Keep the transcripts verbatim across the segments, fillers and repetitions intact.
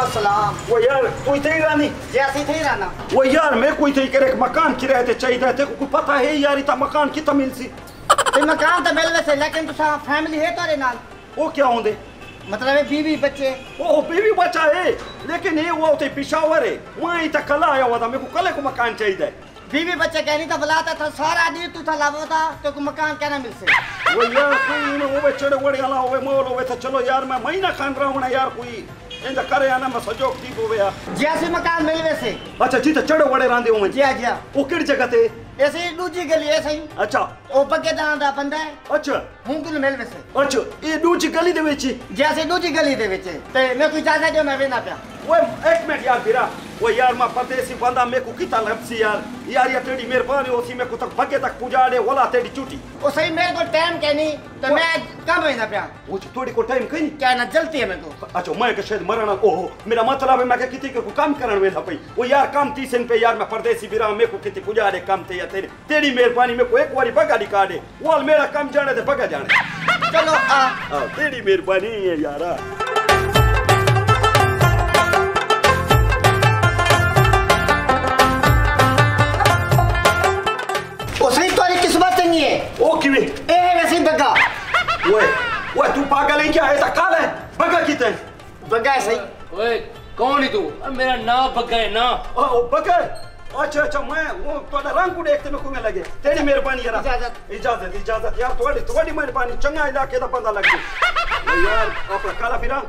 अस्सलाम। वो यार कोई थे रानी जैसे थे राना वो यार मैं कोई थे करे मकान की रहते चाहिए थे को पता है यार इतना मकान की तमिल सी ते मकान तो मिल वैसे लेकिन तुसा फैमिली है तोरे नाल ओ क्या होंदे मतलब है बीवी बच्चे ओ बीवी बच्चा है लेकिन ये वो थे पेशावर है वहां तक कल आया हुआ था मेरे को कल को मकान चाहिए बीवी बच्चे कहनी था बुलाता था सारा दिन तू था लावा था तो मकान कहना मिल से वो यार कोई ने वो बेचारे वड़गाला होवे मोल होवे था चलो यार मैं महीना खान रहा हूं ना यार कोई इन द करे आना मैं सजोक दी होवे जैसे मकान मिल वैसे अच्छा जी तो चढ़ो वड़े रांदे होवे जी जी वो किड़ जगह थे ऐसे दूजी गली ऐसे ही अच्छा ओ बगेदान दा बंदा है अच्छा हुंगुल मेल में से अच्छा ये दूजी गली दे विच जैसे दूजी गली दे विच ते मैं कोई जादा जो मैं वेना पिया ओए एक मिनट यार फिरा ओ यार मैं परदेसी बंदा मैं को किता लपसी यार यार ये तेरी मेहरबानी होसी मैं को तक बगे तक पुजाड़े होला तेरी चूटी ओ सही मेरे को टाइम कहनी तो मैं कम वेना पिया ओ थोड़ी को टाइम कहनी क्या ना जल्दी है मैं को अच्छा मैं के शायद मरना ओहो मेरा मतलब है मैं के किती को काम करन वेला पई ओ यार काम तीस पे यार मैं परदेसी बिरा मैं को किती पुजाड़े काम ते तेरी तेरी मेहरबानी में को एक बारी बगा निकाल दे वाल मेरा काम जाने दे बगा जाने चलो आ, आ तेरी मेहरबानी है यारा उसरी तोरी किस्मत नहीं है ओ किवे ए वैसे बगा ओए ओए तू पागल है क्या ऐसा काल है बगा किते बगा सही ओए कौन है तू मेरा नाम बगा है ना ओ बगा अच्छा अच्छा मैं वो तोड़ा रंग को देखते में को में लगे तेरी मेहरबानी यार इजाजत इजाजत इजाजत यार तोड़ी तोड़ी मेहरबानी चंगा इलाके दा बंदा लग गया यार अपना काला फिरा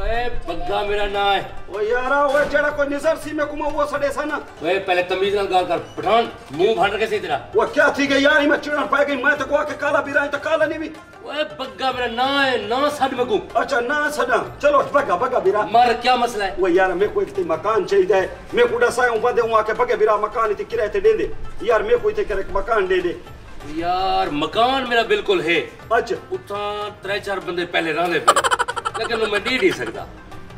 ओए बग्गा मेरा ना है ओ यार ओए जड़ा कोई नजर सी में को वो सड़े सा ना ओए पहले तमीज नाल गाल कर पठान मुंह भंड के सी तेरा वो क्या थी गई यार मैं चिड़न पा गई मैं तो को के काला फिरा तो काला नहीं भी ओए बग्गा मेरा ना है ना सड में को अच्छा ना सडा चलो बग्गा बग्गा बिरा मार क्या मसला है वो यार मैं कोई इतनी मकान चाहिए मैं कोड़ा सायो बंदे हूं आके बगे बिरा मकान इतनी किराए ते दे दे यार मैं कोई ते करे मकान दे दे यार मकान मेरा बिल्कुल है अच्छा उठा त्रै चार बंदे पहले रहने पे लेकिन मैं नहीं दे सकता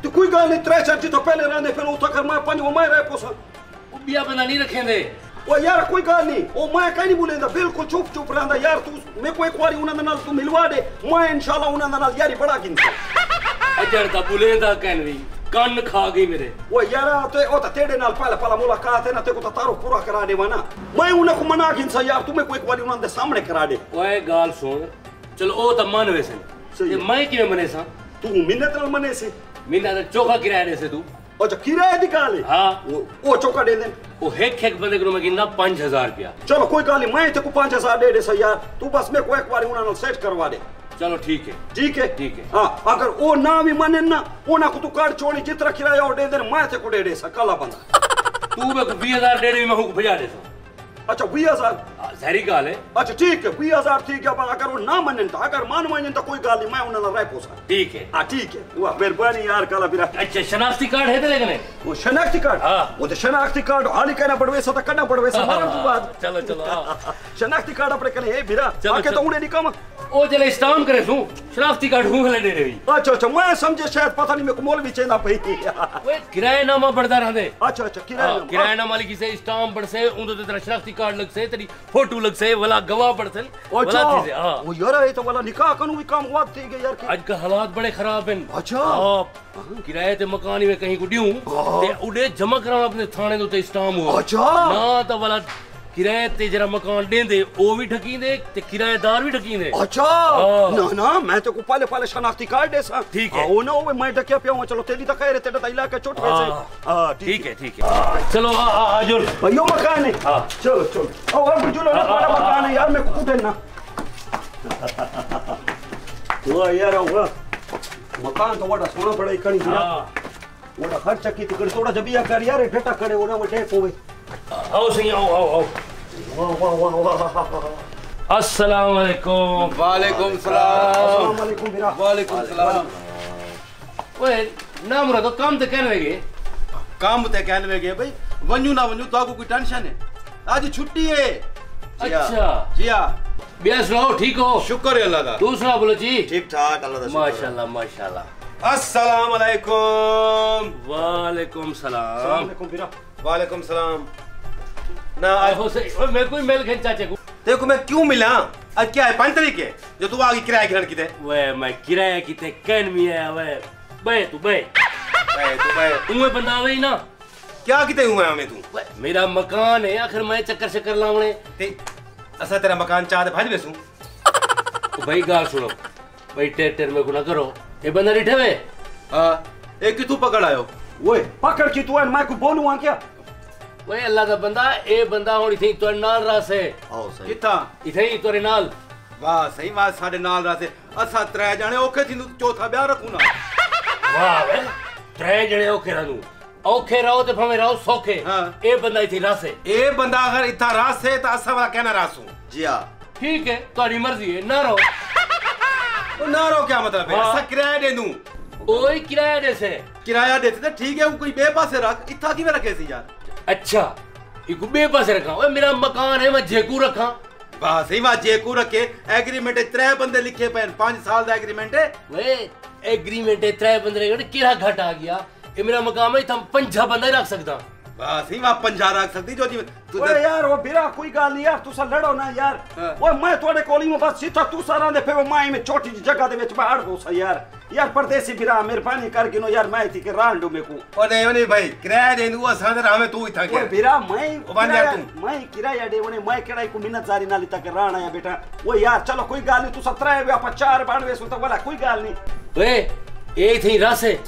तो कोई गल नहीं त्रै चार जी तो पहले रहने फिर उठा कर मैं पंज मैं रह पोसा वो बिया बना नहीं रखेंगे ओ यार कोई गाल नहीं ओ मैं कहीं नहीं बोलेंदा बिल्कुल चुप चुप रहंदा यार तू मैं कोई क्वारी उनन नाल तू मिलवा दे मैं इंशाल्लाह उनन नाल यारी बड़ा किंदा अजड़ दा बोलेंदा कहनवी कान खा गई मेरे ओ यार ते ओ तेरे नाल पहला पहला मुलाकात है ना ते को तारो पूरा करा दे वाना मैं उन को मना किंदा यार तू मैं कोई क्वारी उनन दे सामने करा दे ओए गाल सुन चलो ओ त मान वैसे ये मैं किवे मनेसा तू मिन्नत नाल मनेसे मिन्नत दा चोखा किराया दे से तू ओ जो किराए दी गाल है हां ओ चोखा दे दे ओ एक एक बंदे को मैं गिनना पाँच हज़ार रुपया चलो कोई गाली मैं तेको पाँच हज़ार दे दे सा यार तू बस मैं को एक बार उना नो सेट करवा दे चलो ठीक है ठीक है ठीक है हां अगर ओ ना भी माने ना ओना को तू काट छोड़ी जितना किराया और दे दे मैं तेको दे दे सा काला बंदा तू मैं को बीस हज़ार दे दे मैं को भेजा दे अच्छा बीस हज़ार जहरी गाल है अच्छा ठीक है बीस हज़ार ठीक है अगर वो ना माने तो अगर मान माने तो कोई गाली मैं उना राय पोसा ठीक है हां ठीक है वो मेहरबानी यार काला बिरा अच्छा शनाख्ती कार्ड है तेरे कने वो शनाख्ती कार्ड हां वो तो शनाख्ती कार्ड हाली कहना पड़वे सा तो करना पड़वे सा मरन की बात चलो चलो शनाख्ती कार्ड अपने कने ए बिरा आके तो उड़े निकम ओ जले स्टाम करे सू शनाख्ती कार्ड हूं ले दे रही अच्छा अच्छा मैं समझे शायद पता नहीं मैं को मोल भी चेंदा पई ओए किराया नामा बढ़दा रहंदे अच्छा अच्छा किराया किराया नामा लिखी से स्टाम बढ़ से उंदो ते शनाख्ती कार्ड लग से तेरी फोटो लग से वाला गवाह बढ़ से वाला चीज हां वो यार ए तो वाला निकाह कनु भी काम हुआ थी यार आज का हालात बड़े खराब हैं अच्छा किराए ते मकान में कहीं को दियो ते उडे जमा कराना अपने थाने तो ते स्टाम हो अच्छा ना तो वाला किराए ते जरा मकान देंदे ओ भी ठकींदे ते किराएदार भी ठकींदे अच्छा ना ना मैं तो को पाले पाले शनाख्ती कार्ड देसा ठीक है ओ ना ओ मैं ढकिया पियो चलो तेरी तो खैर तेरा इलाका छोट वैसे हां ठीक है ठीक है चलो आ आ जुल भाईयो मकान है हां चलो चलो ओ हम जुल ना बड़ा मकान है यार मैं को कुटे ना वो यार वो मकान तो बड़ा सोना बड़ा इकणी ना बड़ा खर्च की तो थोड़ा जबिया कर यार ठटा करे वो ना वो टेक होवे आओ सही आओ आओ आओ वाह वाह वाह वाह अस्सलाम वालेकुम वालेकुम सलाम वालेकुम बिरा वालेकुम सलाम ओए ना मुरा तो काम ते कहनवेगे काम ते कहनवेगे भाई वन्यू ना वन्यू तो को कोई टेंशन है आज छुट्टी है अच्छा जी हां बेस रहो ठीक हो शुक्र है अल्लाह का दूसरा बोलो जी ठीक ठाक अल्लाह का माशाल्लाह माशाल्लाह अस्सलाम वालेकुम वालेकुम सलाम अस्सलाम वालेकुम बिरा वालेकुम सलाम ना आज हो से मैं कोई मेल खेल चाचे को देखो मैं क्यों मिला आज क्या है पांच तरीके जो तू आगे किराया घर किते वे मैं किराया किते कहन में है वे बे तू बे तू बंदा आवे ही ना क्या किते हुए हमें तू मेरा मकान है आखिर मैं चक्कर चक्कर लावणे ते असा तेरा मकान चाद भाज बेसू तो भाई गाल सुनो भाई टेर टेर में गुना करो ये बंदा रिठे वे आ एक की तू पकड़ आयो ओए पकड़ की तू है मैं को बोलूं क्या ओए अल्लाह का बंदा ए बंदा होनी थी तोरे नाल रासे आओ सही किथा इथे ही तोरे नाल वाह सही बात साडे नाल रासे असा त्रै जने ओखे थी चौथा ब्याह रखू ना वाह वे त्रै जने ओखे रनु ओखे रहो ते फमे रहो सोखे हां ए बंदा इथे रासे ए बंदा अगर इथा रासे तो असा वाला कहना रासू जी हां ठीक है तुम्हारी मर्जी है ना रहो ओ ना रहो क्या मतलब है असा किराया दे दूं ओए किराया दे से किराया देते तो ठीक है वो कोई बे पासे रख इथा की में रखे सी यार अच्छा इको बे पासे रखा ओए मेरा मकान है मैं जेकू रखा वाह सही बात जेकू रखे एग्रीमेंट त्रै बंदे लिखे पैन पाँच साल दा एग्रीमेंट है ओए एग्रीमेंट त्रै बंदे ने केड़ा घट आ गया ए मेरा मकान है तुम पंजा बंदा रख सकदा वाह सही बात पंजा रख सकदी जो जी ओए यार वो बिरा कोई गाल नहीं यार तुसा लड़ो ना यार ओए मैं तोडे कोली में बस सीधा तुसा रांदे पे मैं में छोटी जगह दे विच बाहर होसा यार यार परदेसी बिरा मेहरबानी करके नो यार मैं थी के रांडो में को ओ नहीं ओ नहीं भाई किराया दे नु असन रामे तू इथा के ओ बिरा मैं ओ बन यार तू मैं किराया दे ओने मैं केड़ाई को मिन्नत जारी ना लिता के राणा या बेटा ओ यार चलो कोई गाल नहीं तू सत्रह या चार बानवे सो तो वाला कोई गाल नहीं ओए ए थी रासे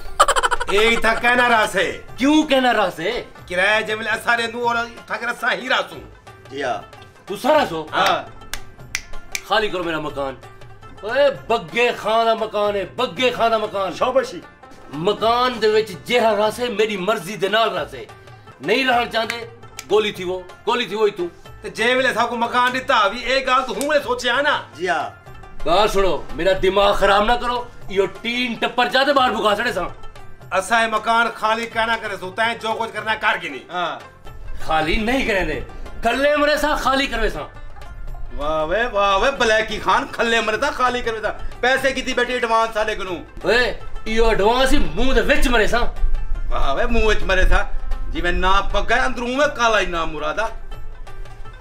ए इथा कहना रासे क्यों कहना रासे किराया जमल असारे नु और इथा के रसा ही रासू जी हां तू सारा सो हां खाली करो मेरा मकान ओए बग्गे खाना मकान है बग्गे खाना मकान शाबाशी मकान दे विच जेहा रासे मेरी मर्जी दे नाल रासे नहीं रहण चाहंदे गोली थी वो गोली थी वही तू ते जे वेले सा को मकान दिता भी ए गाल तो हुंले सोचया ना जी हां गाल सुनो मेरा दिमाग खराब ना करो यो टीन टप्पर जादे बाहर भुगा सड़े सा असा है मकान खाली कहना करे सोता है जो कुछ करना कार की नहीं हां खाली नहीं करे दे कल्ले मरे सा खाली करवे सा वाह वे वाह वे ब्लैकी खान खल्ले मरदा खाली करदा पैसे किती बेटी एडवांस साले कनु ओए यो एडवांस ही मुंह दे विच मरे सा वाह वे मुंह विच मरे था जिवे ना पग्गा अंदरू में काला ही ना मुरादा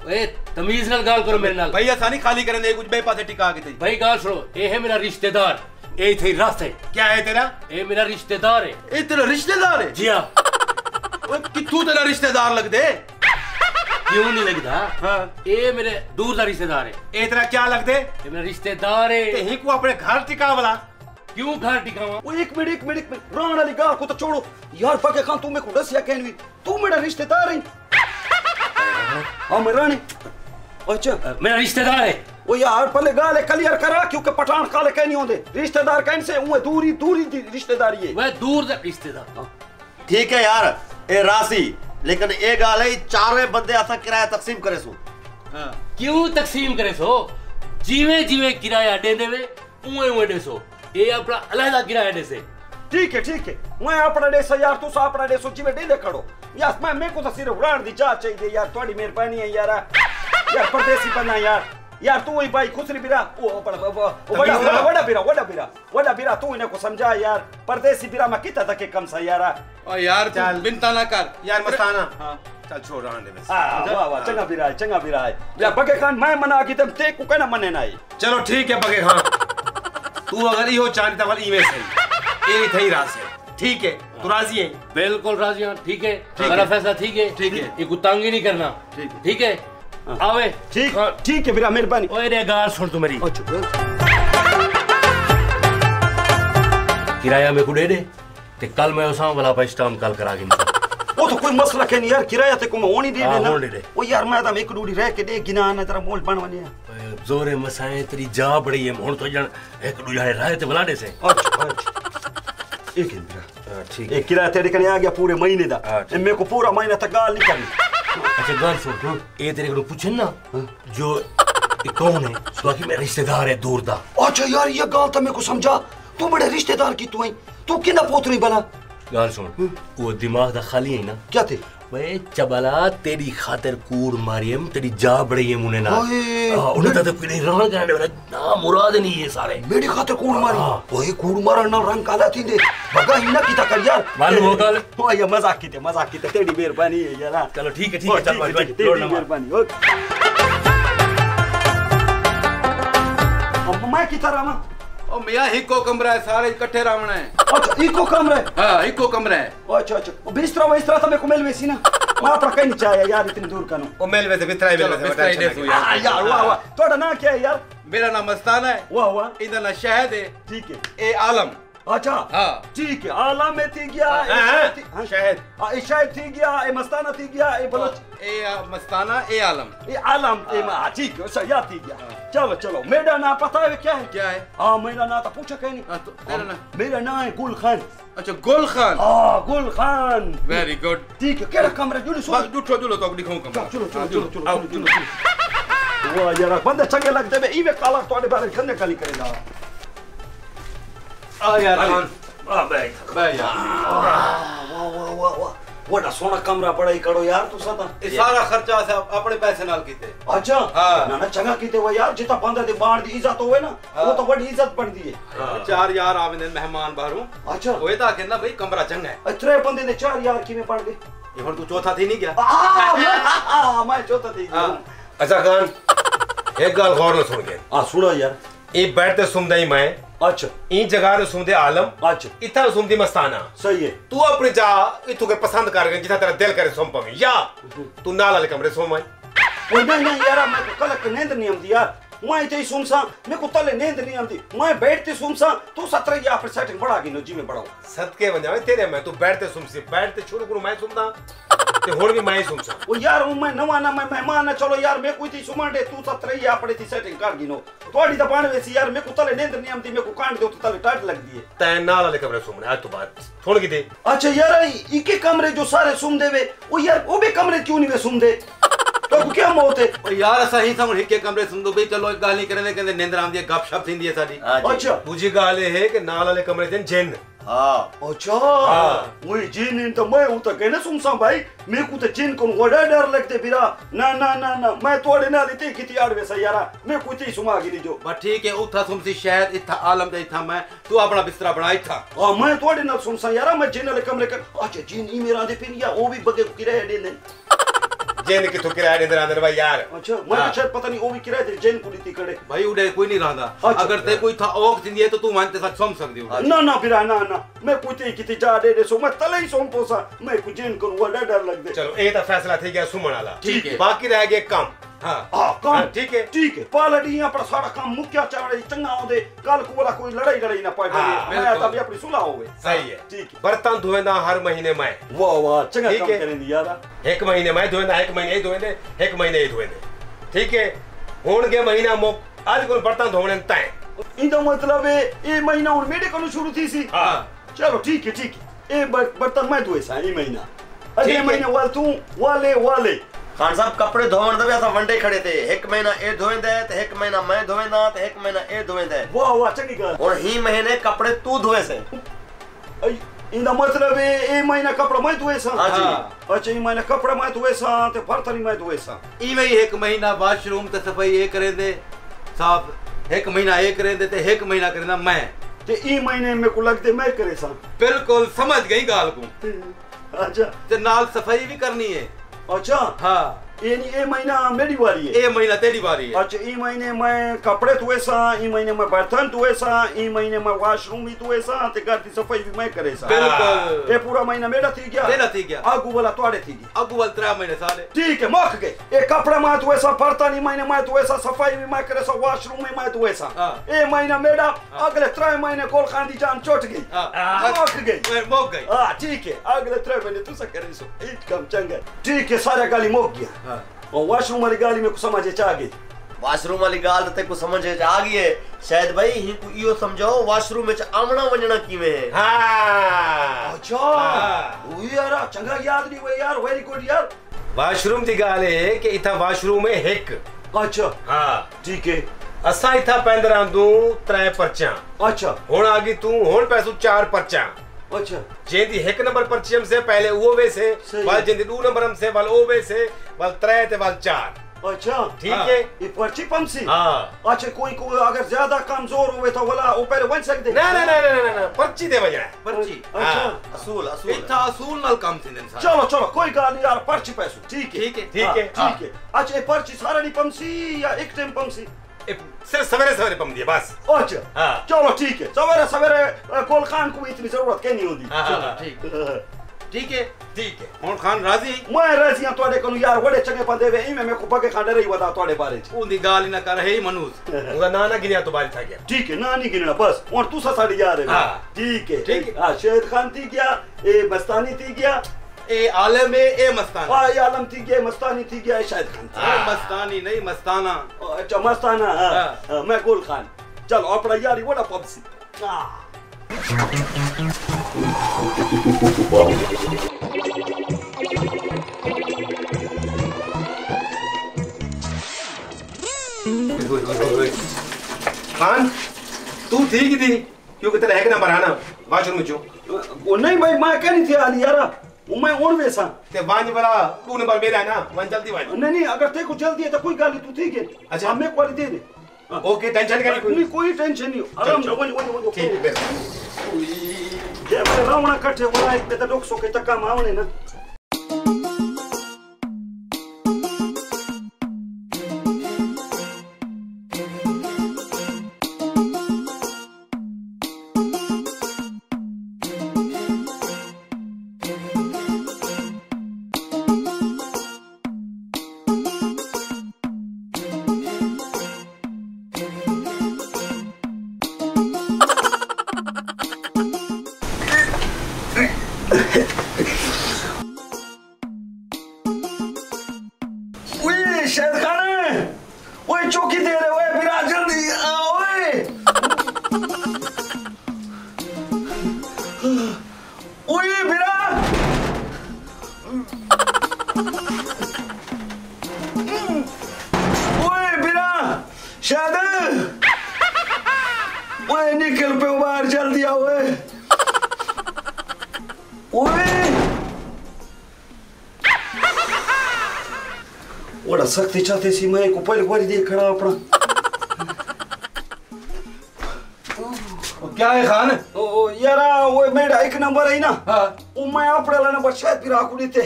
ओए तमीज नाल गाल करो मेरे नाल भाई ऐसा नहीं खाली करन दे कुछ बे पासे टिका के दे भाई गाल सुनो ए है मेरा रिश्तेदार ए थे रास्ते क्या है तेरा ए मेरा रिश्तेदार है ए तेरा रिश्तेदार है जी हां ओए कित्थू तेरा रिश्तेदार लग दे क्यों नहीं लगदा हां ए मेरे दूर दा रिश्तेदार है ए तेरा क्या लगदे ए मेरा रिश्तेदार है ते ही को अपने घर टिकावला क्यों घर टिकावा ओ एक मिनट एक मिनट राण वाली गाल को तो छोड़ो यार पके खान तू मेरे को दसया कहनवी तू मेरा रिश्तेदार है हां मैं राणी अच्छा मेरा रिश्तेदार है ओ यार पहले गाल क्लियर करा क्योंकि पठान काले कहनी होंदे रिश्तेदार कहन से उए दूरी दूरी दी रिश्तेदारी है वे दूर दा रिश्तेदार ठीक है यार ए रासी लेकिन एक गाल है चारे बंदे असा किराया तकसीम करे सो हां क्यों तकसीम करे सो जीवे जीवे किराया दे देवे उए उए दे सो ए अपना अलग अलग किराया दे से ठीक है ठीक है मैं अपना दे से यार तू सा अपना दे सो जीवे दे दे खड़ो यार मैं मैं को तो सिर्फ उड़ान दी जा चाहिए यार थोड़ी मेहरबानी है यार यार परदेसी बना यार यार तू ही भाई खुसरी बिरा ओ बड़ा बड़ा बड़ा बिरा बड़ा बिरा बड़ा बिरा तू इनको समझा यार परदेसी बिरा मैं कितना तक कम सा यार ओ यार चल बिनता ना कर यार मस्ताना हां चल छोड़ रहने में हां वाह वाह चंगा बिरा है चंगा बिरा है या बगे खान मैं मना की तुम ते को कहना मने नहीं चलो ठीक है बगे खान तू अगर यो चाहता वाली इमेज सही ए थई रास है ठीक है तू राजी है बिल्कुल राजी हूं ठीक है मेरा फैसला ठीक है ठीक है ये गुतांगी नहीं करना ठीक है आवे ठीक ठीक है बिरा मेहरबानी ओए रे गाल सुन तू मेरी किराया में को दे दे ते कल मैं ओसा वाला पाकिस्तान कल करा के ओ तो कोई मसला के नहीं यार किराया ते को मैं ओनी दे देना ओ यार मैं तो एक डूडी रह के दे गिना ना तेरा मोल बन वने जोरे मसाए तेरी जा बड़ी है मोन तो जन एक डूडी रह ते बला दे से अच्छा एक इंदिरा ठीक है किराया तेरे कने आ गया पूरे महीने दा मैं को पूरा महीना तक गाल नहीं करनी अच्छा गाल सुन ए तेरे को पूछे ना जो कौन है बाकी मेरा रिश्तेदार है दूर दा अच्छा यार ये गाल तो मेरे को समझा तू बड़े रिश्तेदार की तू है तू किना पोतरी बना गाल सुन वो दिमाग दा खाली है ना क्या थे वे चबला तेरी खातिर कूड़ मारियम तेरी जा बड़ी है मुने ना उन दा तो कोई रंग गाने वाला ना मुराद नहीं है सारे मेरी खातिर कूड़ मारी ओए कूड़ मारन ना रंग काला थी दे बगा इना की ता कर यार मालूम हो गल ओए मजाक की ते मजाक की ते तेरी मेहरबानी है यार चलो ठीक है ठीक है चल भाई भाई तेरी मेहरबानी ओके अब मैं की तरह ओ मियां इको कमरा है, सारे इकट्ठे रहना है। अच्छा इको कमरा है? हां इको कमरा है। अच्छा अच्छा ओ बिस्तरा बिस्तरा तो मेको मेल वैसी ना मां तो कहीं चाहिए यार, इतनी दूर कनो ओ मेल वैसे बिस्तरा ही मेल वैसे। हां यार वाह वाह, तोड़ा ना क्या है यार? मेरा नाम मस्ताना है। वाह वाह, इधर ना शहद है। ठीक है ए आलम। अच्छा हां ठीक है, आलम में थी गया हां शहद, ए शहद थी गया, ए मस्ताना थी गया, ए बलोच ए मस्ताना ए आलम ए आलम ए मां ठीक है शहद थी गया। चलो चलो मेरा नाम पता है क्या है? क्या है? हाँ मेरा नाम तो पूछा कहीं नहीं। तो तेरा नाम? मेरा नाम है गुल खान। अच्छा गुल खान। हाँ गुल खान। Very good. ठीक है क्या कमरा जुड़ो सुनो। बस जुड़ो जुड़ो तो दिखाऊं कमरा। चलो चलो चलो चलो चलो। वाह यार बंदे चंगे लगते हैं, ये काला तो आने बारे करने काली करेगा। आ यार आ बैठ बैठ यार। वाह वाह वाह वाह वड़ा सोना कमरा पड़ाई करो यार तू सदा। सारा खर्चा से अपने पैसे नाल कीते। अच्छा हां ना ना चंगा कीते वो यार, जितना बंदा दे बाहर दी इज्जत होवे ना वो तो बड़ी इज्जत बन दी है। चार यार आवे ने मेहमान बाहरों। अच्छा होए ता के ना भाई कमरा चंगा है। अतरे बंदे ने चार यार किवें पड़ गए? ये हुन तू चौथा थी नहीं गया? हां मैं चौथा थी गया। अच्छा खान एक गाल गौर से सुन के। हां सुनो यार, ये बैठते सुनदा ही मैं। अच्छा ई जगह रे सुंदे आलम। अच्छा इथा सुंदी मस्ताना सही है। तू अपने जा इथु के पसंद कर के जिथा तेरा दिल करे सोम पवे या तू नाल वाले कमरे सोम आई। ओ नहीं नहीं यार मैं कल के नींद नहीं आंदी यार, मैं इथे ही सोमसा, मैं को तले नींद नहीं आंदी, मैं बैठते सोमसा। तू सत्रह या पर सेटिंग बड़ा गिनो जी में बड़ाओ सदके वंजावे तेरे में। तू बैठते सोमसी बैठते शुरू करू मैं सोमदा ते होड़ भी मैं सोमसा। ओ यार मैं नवा ना मैं मेहमान ना, चलो यार मैं कोई थी सुमाडे तू सत्रह या पर थी सेटिंग कर गिनो तोड़ी तो पान वैसी यार, मैं को तले नींद नहीं आंदी, मैं को कांड दो तो तले टाट लग दी है। तै नाल वाले कमरे सुमने आज तो बात थोड़ी की दे। अच्छा यार इके कमरे जो सारे सुम देवे ओ यार ओ भी कमरे क्यों नहीं वे सुम दे तो क्या मौत है? ओ यार सही समझ इके कमरे सुम दो भाई, चलो एक गाली करने के नींद राम दी गपशप थींदी है साडी। अच्छा बुझी गाले है के नाल वाले कमरे जन जिन। हां अच्छा ओई जिन तो मैं उ तो कहना सुमसा भाई, मैं को तो जिन को वड़ा डर लगते बिरा ना ना ना ना मैं तोड़े ना लेती किती आड़वे से यारा, मैं कुती सुमा गिरी जो बट ठीक है उथा सुमसी शायद इथा आलम दे इथा मैं तू अपना बिस्तरा बनाई था और मैं तोड़े ना सुमसा यारा मैं जिन ले कमरे कर। अच्छा जिन ही मेरा दे फिर या ओ भी बगे किराया दे दे जेन के तो किराया दे रहा भाई यार। अच्छा मैं अच्छा पता नहीं ओ भी किराया दे जेन कुली ती करे भाई उडे कोई नहीं रहंदा, अगर ते कोई था ओख जिंदी है तो तू मानते सक सोम सकदी हो। ना ना बिरा ना ना मैं कुती किती जा दे दे सो मैं तले ही सोम पोसा, मैं कुछ जेन करू वडा डर लग दे। चलो ए तो फैसला थी गया सुमन वाला। ठीक है बाकी रह गया काम। हां हां काम ठीक है ठीक है पालड़ी यहां पर सारा काम मुख्या चावड़े चंगा हो दे, कल को वाला कोई लड़ाई लड़ाई ना पाए मैं तब अपनी सुलह होवे। सही है ठीक है बर्तन धोवेंदा हर महीने मैं। वाह वाह चंगा काम करे दी यार, एक महीने मैं धोवेंदा एक महीने ही धोवेंदे एक महीने ही धोवेंदे। ठीक है होन के महीना मो आज कोई बर्तन धोवणे तय इंदा मतलब है ये महीना और मेरे को शुरू थी सी। हां चलो ठीक है ठीक है ये बर्तन मैं धोए सा ये महीना अरे महीने वाल तू वाले वाले खान साहब कपड़े धोवण दे असा वंडे खड़े थे, एक महीना ए धोवेंदा ते एक महीना मैं धोवेंदा ते एक महीना ए धोवेंदा। वाह वाह चंगी गल। और ही महीने कपड़े तू धोए से इंदा मतलब ए ए महीना कपड़ा मैं धोए सा। हां जी अच्छा ई महीना कपड़ा मैं धोए सा ते बर्तन मैं धोए सा ई वही एक महीना वॉशरूम ते सफाई ए करे दे साफ, एक महीना ए करे दे ते एक महीना करना मैं ते ई महीने में को लग दे मैं करे सा। बिल्कुल समझ गई गाल को। अच्छा ते नाल सफाई भी करनी है। अच्छा हाँ ये नहीं ये महीना मेरी बारी है ये महीना तेरी बारी है। अच्छा ये महीने मैं कपड़े धोए सा ये महीने मैं बर्तन धोए सा ये महीने मैं वॉशरूम भी धोए सा ते घर की सफाई भी मैं करे सा। बिल्कुल ये पूरा महीना मेरा थी गया तेरा थी गया आगू वाला तोड़े थी गया आगू वाला त्रा महीने सारे। ठीक है मख गए ये कपड़े मैं धोए सा बर्तन ये महीने मैं धोए सा सफाई भी मैं करे सा वॉशरूम भी मैं धोए सा ये महीना मेरा, अगले त्रा महीने गोल खान दी जान चोट गई मख गई मख गई। हां ठीक है अगले त्रा महीने तू सा करे सो एक कम चंगा। ठीक है सारा गाली मख गया और वॉशरूम वाली गाली में को समझे जा गई वॉशरूम वाली गाल ते को समझे जा गई है शायद भाई ही को यो समझाओ वॉशरूम में आमणा वणणा कीवे है। हां अच्छा ओ यार चंगा याद नहीं हुए यार वेरी गुड यार वॉशरूम दी गाल है कि इथा वॉशरूम में एक। अच्छा हां ठीक है असा इथा पंद्रह दो त्रै परचा। अच्छा हुन आ गई तू हुन पैसो चार परचा। अच्छा जेदी एक नंबर परचम से पहले वो वे से वाल जेदी दो नंबर से वाल ओ वे से वाल त्रै ते वाल चार। अच्छा ठीक है ये पर्ची पम सी। हां अच्छा कोई को अगर ज्यादा कमजोर होवे तो वाला ऊपर बन सकदे ना ना ना ना ना पर्ची दे वणा पर्ची। अच्छा असूल असूल इथा असूल नाल काम थी ने सारा। चलो चलो कोई गाल नहीं यार पर्ची पैसो ठीक है ठीक है ठीक है। अच्छा ये पर्ची सारा नहीं पम सी या एक टाइम पम सी? सिर्फ सवेरे सवेरे पम दिया बस। अच्छा चलो ठीक है, सवेरे सवेरे कोल खान को इतनी जरूरत क्या नहीं होती। ठीक है ठीक है, मोहन खान राजी, मैं राजी हूं तोड़े कनु यार वड़े चंगे बंदे वे इमे मेको बगे खांडे रही बता तोड़े बारे उंदी गाल ना कर हे मनुज उंगा नाना गिनया तो बारी था गया। ठीक है नानी गिनना बस और तू सा साड़ी यार है। ठीक है ठीक है, हां शहीद खान थी गया ए मस्तानी थी गया ए आलम है ए मस्ताना, हां ये आलम थी गया मस्तानी थी गया शहीद खान थी मस्तानी नहीं मस्ताना। अच्छा मस्ताना, हां मैं गोल खान चल अपना यार वड़ा पबसी। खान तू ठीक ही थी क्योंकि तेरा है कि ना बनाना बाथरूम में जो वो नहीं भाई मैं क्या नहीं थी आली यारा वो मैं और वैसा ते वांज वाला तू ने बार मेरा है ना वांज जल्दी वांज नहीं नहीं अगर ते को जल्दी है तो कोई गाली तू ठीक है। अच्छा हमें क्वालिटी दे ओके टेंशन का नहीं कोई टेंशन नहीं आराम से बोल बोल ठीक है जब रावणा कटे वाला एक बेटा डॉक्टर के तक काम आवने ना। सख्ती चाहते सी मैं को पहले बारी देख खड़ा अपना क्या है खान ओ यारा वो मेरा एक नंबर है ना। हां वो मैं अपने वाला नंबर शायद फिर आकुड़ी थे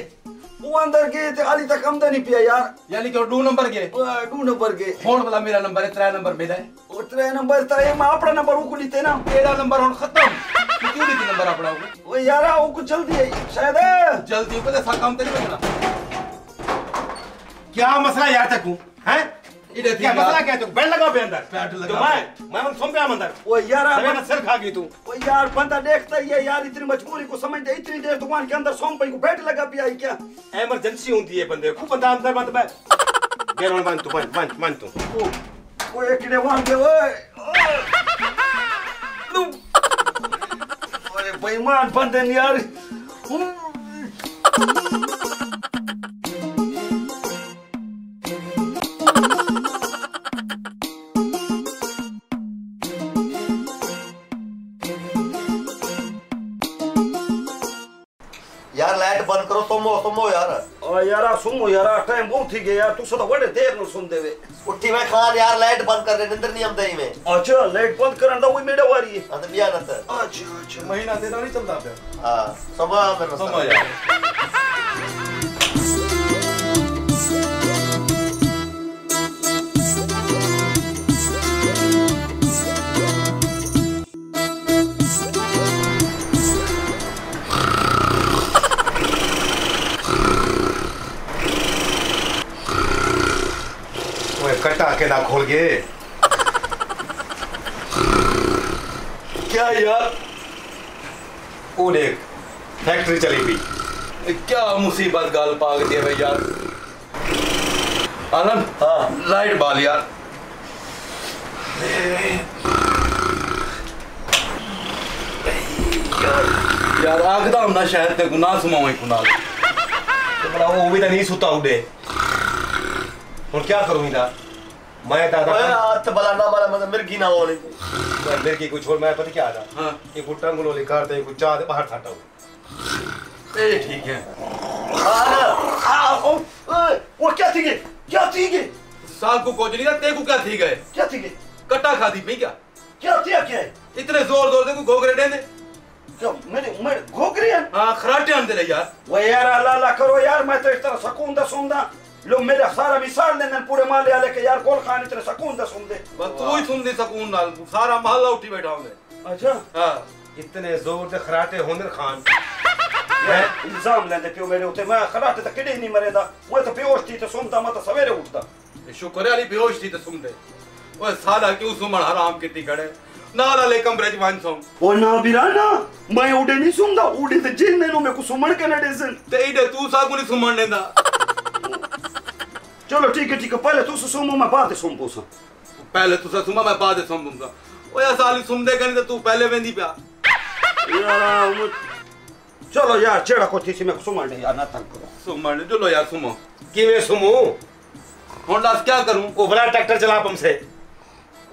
वो अंदर गए थे अली तक हम नहीं पिया यार यानी कि दो नंबर गए दो नंबर गए फोन वाला मेरा नंबर है तीन नंबर मेरा है और तीन नंबर था ये मैं अपना नंबर उकुड़ी थे ना तेरा नंबर और खत्म क्यों नहीं नंबर अपना वो यारा वो कुछ जल्दी है शायद जल्दी पे सा काम तेरे बना क्या मसला यार तकू हैं इधर क्या मसला क्या तू बैठ लगा बे अंदर बैठ लगा मैं मैं सो गया अंदर ओ यार मेरा सर खा गई तू ओ यार बंदा देखता ही है यार इतनी मजबूरी को समझते इतनी देर दुकान के अंदर सोम पे को बैठ लगा पिया है क्या इमरजेंसी होती है बंदे को बंदा अंदर बंद बैठ गैर one one two one one one two ओ एक ने वन दे ओए तू अरे बेईमान बंदे ने यार सुमो यार ओ यारा सुमो यारा टाइम बहुत ठीक है यार तू सदा बड़े देर न सुन देवे उठी मैं खान यार लाइट बंद कर दे अंदर नहीं हम दई में। अच्छा लाइट बंद करन दा वो मेडा वारी है हां तो बिया न सर। अच्छा अच्छा महीना देना नहीं चलता पे हां सुमो मेरे सुमो यार अकेला खोल गए क्या यार वो देख फैक्ट्री चली गई क्या मुसीबत गाल पाग दिया भाई यार आनंद। हाँ लाइट बाल यार यार आगदाम ना शायद ते गुनाह सुमाऊं कुनाल तो बड़ा वो भी तो नहीं सुता उड़े और क्या करूं इधर मैं दादा मैं हाथ बलाना वाला मतलब मिर्गी ना वाली मैं मिर्गी को छोड़ मैं पता क्या आदा हां ये गुट्टा गुलो लेकर ते को चाद बाहर छाटा हूं ए ठीक है आ आ ओ वो क्या थी गए क्या थी गए साल को कोजली ना ते को क्या थी गए क्या थी गए कटा खा दी मैं क्या क्या थी क्या इतने जोर जोर से को घोगरे देने क्या मेरे मैं घोगरे हां खराटे आंदे यार वो यार अल्लाह अल्लाह करो यार मैं तो इस तरह सकूंदा सुंदा لو ملخ صار بيصار لنا पूरे माले वाले के यार कौन खान इतने सुकून दा सुन दे बस तू ही सुन दे सुकून नाल सारा मोहल्ला उठी बैठा हुंदे। अच्छा हां इतने जोर दे खराटे हुनर खान इल्जाम लेंदे पियो मेरे उते मैं खराटे त किडे नहीं मरेदा वो तो बेहोश थी तो सुनता मैं तो सवेरे उठता शुक्र आली बेहोश थी तो सुनदे ओए साला क्यों सुमण हराम किती खड़े नाला ले कमरे च वन सौ ओ ना बिराना मैं उडे नहीं सुनदा उडे ते जिन ने मैं को सुमण के ना देसन ते इडे तू सा को नहीं सुमण लेंदा चलो ठीक है ठीक है पहले तू सुमो मैं बाद सुम पूसा पहले तू सा सुमा मैं बाद सुम दूंगा ओ यार साली सुन दे कने तू पहले वेंदी पा यार चलो यार छेड़ा को थी मैं को सुमण नहीं यार ना तंग करो सुमण चलो यार सुमो किवे सुमो हुन दस क्या करूं ओ बड़ा ट्रैक्टर चला पम से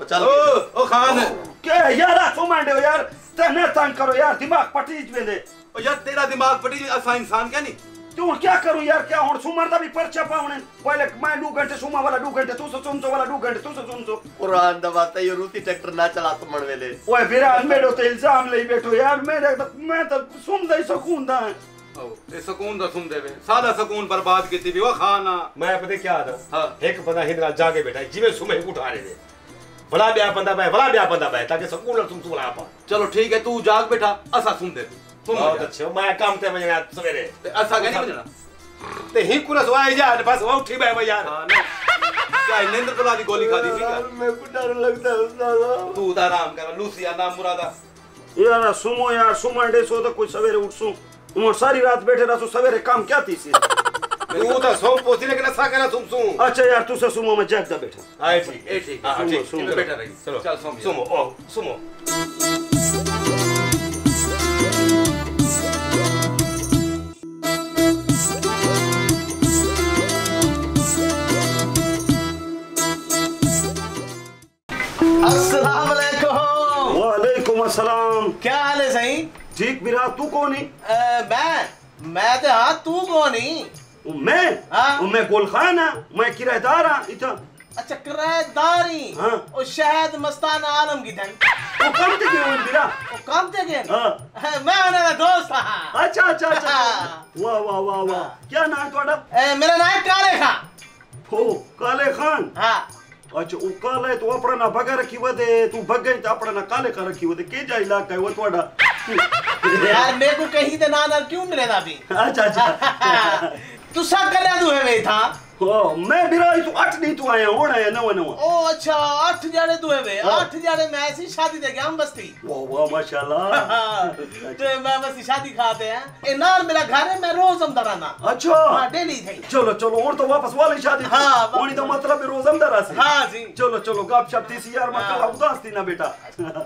ओ चल ओ खान के यार सुमण दे यार तने तंग करो यार दिमाग पटीज वेंदे ओ यार तेरा दिमाग पटीज असा इंसान क्या नहीं तू क्या करूं यार क्या और सुमर दा भी पर्चा पावणे पहले मैं दो घंटे सुमा वाला दो घंटे तू सुनतो वाला दो घंटे तू सुनतो कुरान दा बात है ये रूसी ट्रैक्टर ना चला तो मन वेले ओए मेरा मेरे तो इल्जाम ले बैठो यार मेरे मैं तो सुन दे सुकून दा ओ ए सुकून दा सुन देवे सादा सुकून बर्बाद कीती भी ओ खाना मैं पता क्या दा हां एक बंदा हिंदरा जागे बैठा जिवे सुमे उठा रे दे बड़ा ब्या बंदा भाई बड़ा ब्या बंदा भाई ताकि सुकून तुम सुला पा चलो ठीक है तू जाग बैठा असा सुन दे बहुत अच्छा मैं काम ते बजना सवेरे ते असा के नहीं बजना ते ही कुरस वाई यार बस वो उठी भाई यार हां ना क्या इनेंद्र कला दी गोली खा दी ठीक है मैं को डर लगता है उस्ताद तू दा आराम कर लूसिया ना मुरादा यार सुमो यार सुमंडे सो तो कुछ सवेरे उठसू और सारी रात बैठे रहसू सवेरे काम क्या थी से तू तो सो पोसी लेकिन असा करा सुमसू अच्छा यार तू से सुमो मैं जागदा बैठा हां ठीक है ठीक है ठीक है बैठा रही चलो चल सुमो ओ सुमो सलाम क्या हाल है सही ठीक बिरा तू कौन है आ, मैं मैं तो हां तू कौन है मैं हां मैं गोलखाना मैं किराएदार हूं इधर अच्छा किराएदार ही हां और शायद मस्ताना आलम की धन वो काम ते के बिरा वो काम ते के हां मैं उनका दोस्त हां अच्छा अच्छा अच्छा वाह वाह वाह वाह क्या नाम है तुम्हारा मेरा नाम काले खान ओ काले खान हां अच्छा ओ काले तो अपना ना बगा रखी वदे तू बगे तो अपना ना काले का रखी वदे के जा इलाका है वो तोड़ा यार मैं को कहीं ते ना ना क्यों मिलेदा भी अच्छा अच्छा तू सा करया तू है वे था ओ मैं बिराई तू आठ नहीं तू आया होना है नवा नवा ओ अच्छा आठ जाने तू है वे आठ जाने मैं ऐसी शादी दे गया हम बस्ती वाह वाह माशाल्लाह तो मैं बस शादी खाते हैं ए नार मेरा घर है मैं रोज हम दराना अच्छा हां डेली थे चलो चलो और तो वापस वाली शादी हां ओनी तो मतलब रोज हम दरा से हां जी चलो चलो गपशप थी सी यार मतलब उदास थी ना बेटा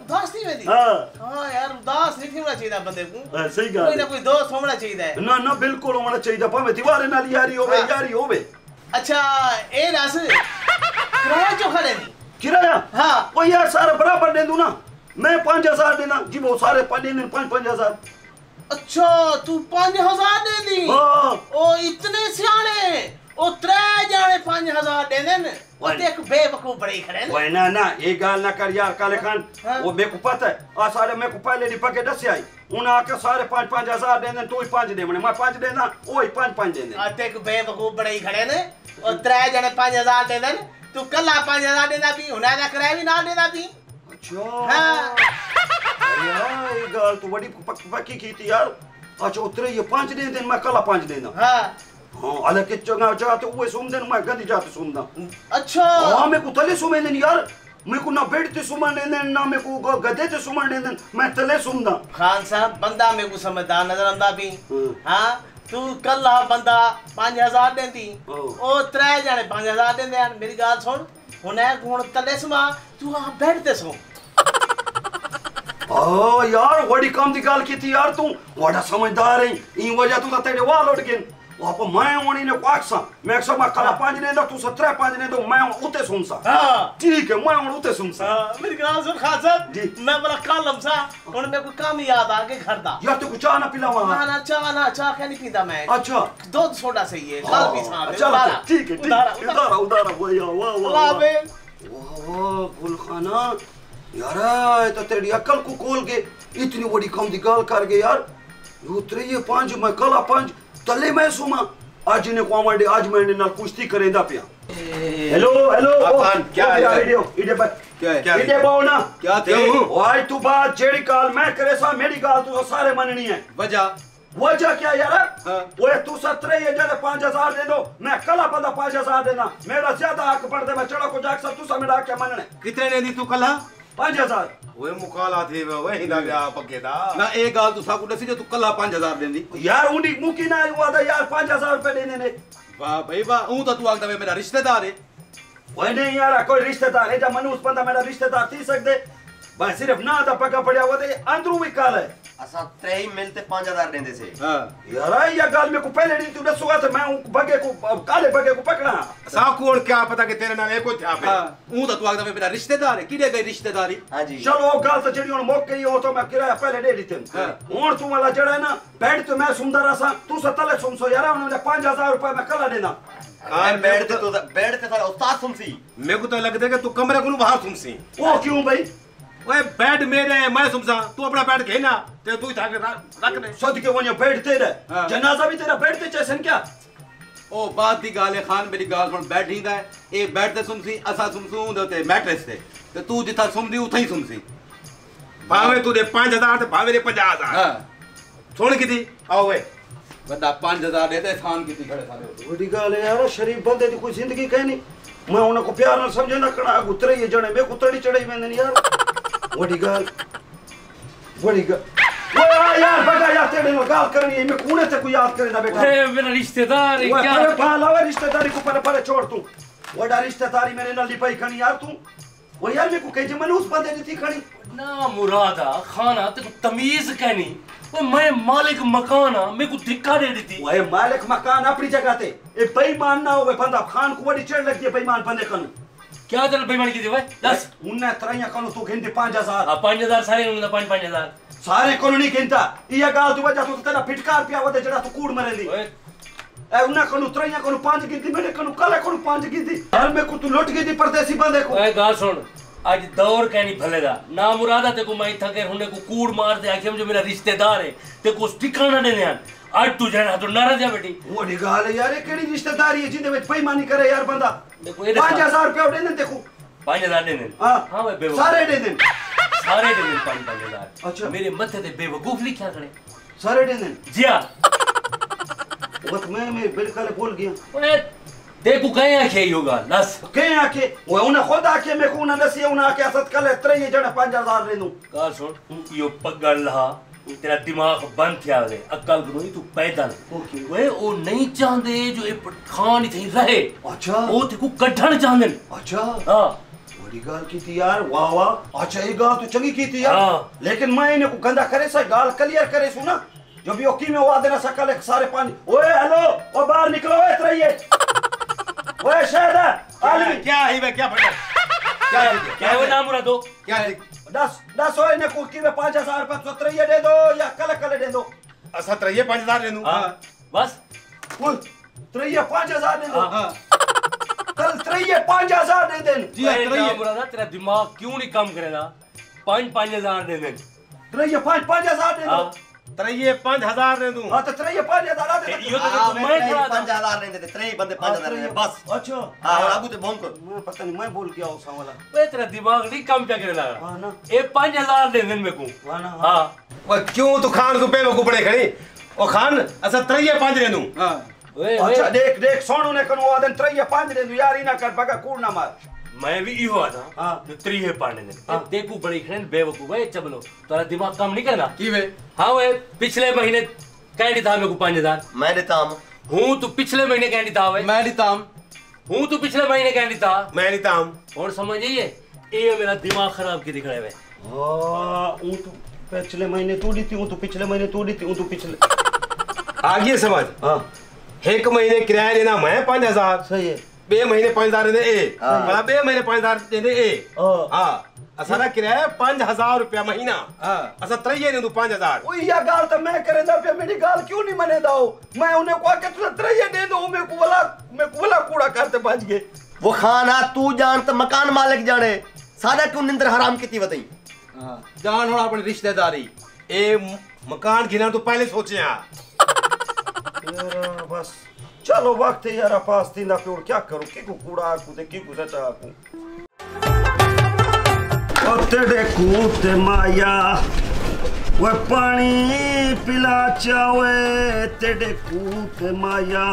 उदास थी मेरी हां हां यार उदास नहीं होना चाहिए बंदे को सही बात कोई ना कोई दोस्त होना चाहिए ना ना बिल्कुल होना चाहिए भावे दीवार नाल यारी होवे यारी होवे अच्छा ए रास किराया जो खड़े किराया हां ओ यार सारा बराबर दे दूं ना मैं पाँच हज़ार देना जी वो सारे पाने ने पाँच पाँच हज़ार अच्छा तू पाँच हज़ार दे दी हां ओ इतने सियाने ओ त्रै जाने पाँच हज़ार दे देन ओ देख बेवकूफ बड़े खड़े न ओए ना ना ए गाल ना कर यार काले खान वो मेरे को पता है आ सारे मेरे को पहले दी पके दस आई उना के सारे पाँच पाँच हजार देने तू ही पाँच दे मने मैं पाँच देना ओई पाँच पाँच देने आ देख बेवकूफ बड़े ही खड़े ने और त्रै जने पाँच हज़ार दे देन तू कल्ला पाँच हज़ार देना भी हुना ना कराए भी ना देना भी अच्छा हां यार ये गाल तू बड़ी पक्की की थी यार अच्छा उतरे ये पाँच दे देन मैं कल्ला पाँच देना हां हां अलग के जगह जाते वो सुन देन मैं गंदी जाते सुनदा अच्छा हां मैं को तले सुन देन यार मैं को ना बैठते सुमन ने ना मैं को गधे ते सुमन ने मैं तले सुनदा खान साहब बंदा मैं को समझदार नजर आंदा भी हां तू कल्ला बंदा पाँच हज़ार देंदी ओ त्रै जाने पाँच हज़ार देंदे यार मेरी गाल सुन हुने गुण तले समा तू आ बैठ दे सो ओ यार बड़ी कम दी गाल कीती यार तू बड़ा समझदार है ई वजह तू तेरे वाल उठ गए आप मैं ओनी ने पाछा मैं सब मैं कल्ला पाँच ने तू सत्रह पाँच ने तो मैं उते सुनसा हां ठीक है मैं उते सुनसा मेरी गाल सुन खान साहब मैं बड़ा कालम सा और मेरे को काम याद आ के घर दा यार तू तो कुछ ना पिलावा ना ना चाह ना चाह क्या नहीं पीता मैं अच्छा दूध सोडा सही है कल भी साहब चलो ठीक है उतारा उतारा उतारा भैया वाह वाह वाह वाह गुलखाना यार ये तो तेरी अकल को खोल के इतनी बड़ी कम दी गाल कर गए यार उतरे ये पांच मैं कला पांच तले मैं सुमा आज ने कॉमेडी आज मैंने ना कुश्ती करेदा पिया। हेलो हेलो क्या वीडियो इधर बस क्या है इधर बाओ ना क्या थे भाई तू बात जेडी काल मैं करे सा मेरी गाल तू सारे माननी है वजह वजह क्या यार हाँ। वो तू सत्रह ये जरा पाँच हजार दे दो मैं कल पता पाँच हजार देना मेरा ज्यादा आंख पड़ दे मैं चढ़ा को जाकर सब तू सा मेरा क्या मानना कितने ने दी तू कल पाँच हजार वे मुकाला थे वे हिला गया पक्के दा ना एक गाल तू साकू दसी तू कल्ला पाँच हज़ार देंदी यार उनी मुकी ना हुआ था यार पाँच हज़ार रुपए देने ने वाह भाई वाह ऊ तो तू आगदा मेरा रिश्तेदार है ओए नहीं यार कोई रिश्तेदार है जा मनुस बंदा मेरा रिश्तेदार थी सकदे बस सिर्फ ना दा पक्का पड़या हुआ थे अंदरू भी काल है असा तेई मिलते पाँच हज़ार देंदे से हां यार ये गाल में को पहले नहीं तू दसुगा तो मैं बगे को काले बगे को पकड़ा साकू और क्या पता के तेरे नाल एक कोई था हां ऊ तो तू आगदा मेरा रिश्तेदार है किडे गई रिश्तेदारी हां जी चलो ओ गाल से जेडी हुन मौके ही हो तो मैं किराया पहले दे दी तुम और तू वाला जड़ा है ना बैठ तो मैं सुंदर आसा तू सतले सुनसो यार उन्होंने पाँच हज़ार रुपए में कला देना मैं बैठते तो बैठते सारा उस्ताद सुनसी मेरे को तो लगता है कि तू कमरे को बाहर सुनसी वो क्यों भाई ओए बैठ मेरे मैं सुनसा तू अपना बैठ के ना ते तू था के रख दे सद के वने बैठते रह जनाजा भी तेरा बैठते चैसन क्या ओ बात दी गाले खान मेरी गाल पर बैठी दा ए बैठते सुनसी असा सुनसू दते मैट्रेस ते ते तू जिथा सुनदी उथई सुनसी भावे तू दे पाँच हज़ार ते भावे दे पचास हज़ार हां छोड़ के दी आओ वे बंदा पाँच हज़ार देते थान की खड़े सारे ओडी गाल यार शरीफ बंदे दी कोई जिंदगी कहनी मैं उन को प्यार न समझे ना कड़ा उतरे ये जने बे उतड़ी चढ़ई में यार ओडी गाल ओडी गाल ओए यार बगा यार तेरे में गाल करनी मैं कूने से कोई याद करे ना बेटा अरे मेरा रिश्तेदार है क्या अरे पाला वे रिश्तेदारी को पर पर छोड़ तू ओडा रिश्तेदारी मेरे ना लिपाई खनी यार तू वो यार मैं को कह जे मैंने उस बंदे दी थी खनी ना मुरादा खाना तेको तमीज कहनी वो मैं मालिक मकान मैं को धिक्का दे दी थी ओए मालिक मकान अपनी जगह ते ए बेईमान ना होवे बंदा खान को बड़ी चढ़ लगी बेईमान बंदे कन क्या चल बेईमान की थी भाई दस उन्ने तरया कन तू गिनती पाँच हज़ार हां पाँच हज़ार सारे उन्ने पाँच हज़ार सारे कोन नहीं गिनता ये गाल तू वजह तू तेरा फिटकार पिया वदे जड़ा तू कूड़ मरेली ओए ए उन्ने कन तरया कन पाँच गिनती मेरे कन काले कन पाँच गिनती हर में को तू लुट गई थी परदेसी बंदे को ओए गाल सुन आज दौर कहनी भलेदा ना मुरादा ते को मैं थके हुने को कूड़ मार दे आके जो मेरा रिश्तेदार है ते को ठिकाना देने यार आज तू जाना तो नाराज है बेटी वो निकाल यार ये केड़ी रिश्तेदारी है जिंदे में बेईमानी करे यार बंदा पाँच हज़ार रुपया दे दे देखो पाँच हज़ार दे दे हां हां भाई बेवकूफ सारे दे दे सारे दे दे पाँच हज़ार अच्छा मेरे माथे पे बेवकूफ लिखया करे सारे दे दे जी हां वो मैं मैं बिल्कुल भूल गया ओए देखो कहीं आके योगा नस कहीं आके वो उन्हें खुद आके मैं को ना नसी उन्हें आके असद कर ले तेरे ये जड़ा पाँच हज़ार ले दूं का छोड़ यो पगला तेरा दिमाग बंद थिया रे अकल नहीं तू पैदल ओके ओए ओ नहीं चाहंदे जो ए खान ही थई रहे अच्छा ओ तेको कढण चाहंदन अच्छा हां बड़ी गाल की थी यार वाह वाह अच्छा ये गाल तो चंगी की थी यार लेकिन मैं इने को गंदा करे सा गाल क्लियर करे सुना जो भी ओकी में वादा ना सकल सारे पानी ओए हेलो ओ बाहर निकलो ए तेरे ये ओए शायदा आलमी क्या है वे क्या फटा क्या क्या वो नाम मुरादो क्या है दस दस ओए ने कुकी में पाँच हज़ार पर सत्रह दे दो या कल कल दे दो सत्रह ये पाँच हज़ार ले लूं हां बस कुल सत्रह ये पाँच हज़ार दे दो हां कल सत्रह ये पाँच हज़ार दे देन जी सत्रह ये मुरादा तेरा दिमाग क्यों नहीं काम करेगा पाँच पाँच हज़ार दे देन सत्रह ये पाँच पाँच हज़ार दे दो त्रेये पाँच हज़ार दे दूं हां तो त्रेये पाँच हज़ार दे दे यो तो मैं पाँच हज़ार नहीं देते त्रेये बंदे पाँच हज़ार दे बस अच्छा हां आगू ते बोल कर मैं पता नहीं मैं बोल गया उसा वाला ओए तेरा दिमाग नहीं काम क्या करने लगा हां ना ए पाँच हज़ार दे देन मेको हां ना हां ओए क्यों तू खान को पे में गुपड़े खड़ी ओ खान अच्छा त्रेये पाँच दे दूं हां ओए अच्छा देख देख सोनू ने कनो आदन त्रेये पाँच दे दूं यार इना कर बगा कूड़ ना मार मैं भी इहो आदा हां त्रेये पाँच दे दे देखो बड़ी खड़न बेवकूफ है चबलो तेरा दिमाग काम नहीं करना की वे हाँ वे पिछले महीने कह दी था मेरे को पाँच हज़ार मैं देता हूँ तू पिछले महीने कह दी था वे मैं देता हूँ तू पिछले महीने कह दी था मैं देता हूँ और समझिए ये मेरा दिमाग खराब की दिख रहा है वे तू पिछले महीने तू दी थी तू पिछले महीने तू दी थी तू पिछले आगे समझ हाँ एक महीने किराया देना मैं पाँच हज़ार सही है बे महीने पाँच हज़ार दे ए बड़ा बे महीने पाँच हज़ार दे दे ए हां असारा किराया पाँच हज़ार रुपया महीना हां असा त्रेये ने दू पाँच हज़ार ओ या गाल तो मैं करेदा पे मेरी गाल क्यों नहीं मने दाओ मैं उने को के तू त्रेये दे दो मैं को वाला मैं को वाला कूड़ा करते बच गए वो खाना तू जान तो मकान मालिक जाने सादा क्यों निंदर हराम कीती वतई हां जान हो अपनी रिश्तेदारी ए मकान घिना तो पहले सोचे यार बस चलो वक्त है यार पास थी ना और क्या करूं की को कूड़ा कूदे की को सचा को ओतेडे कूते माया वो पानी पिला चावे तेडे कूते माया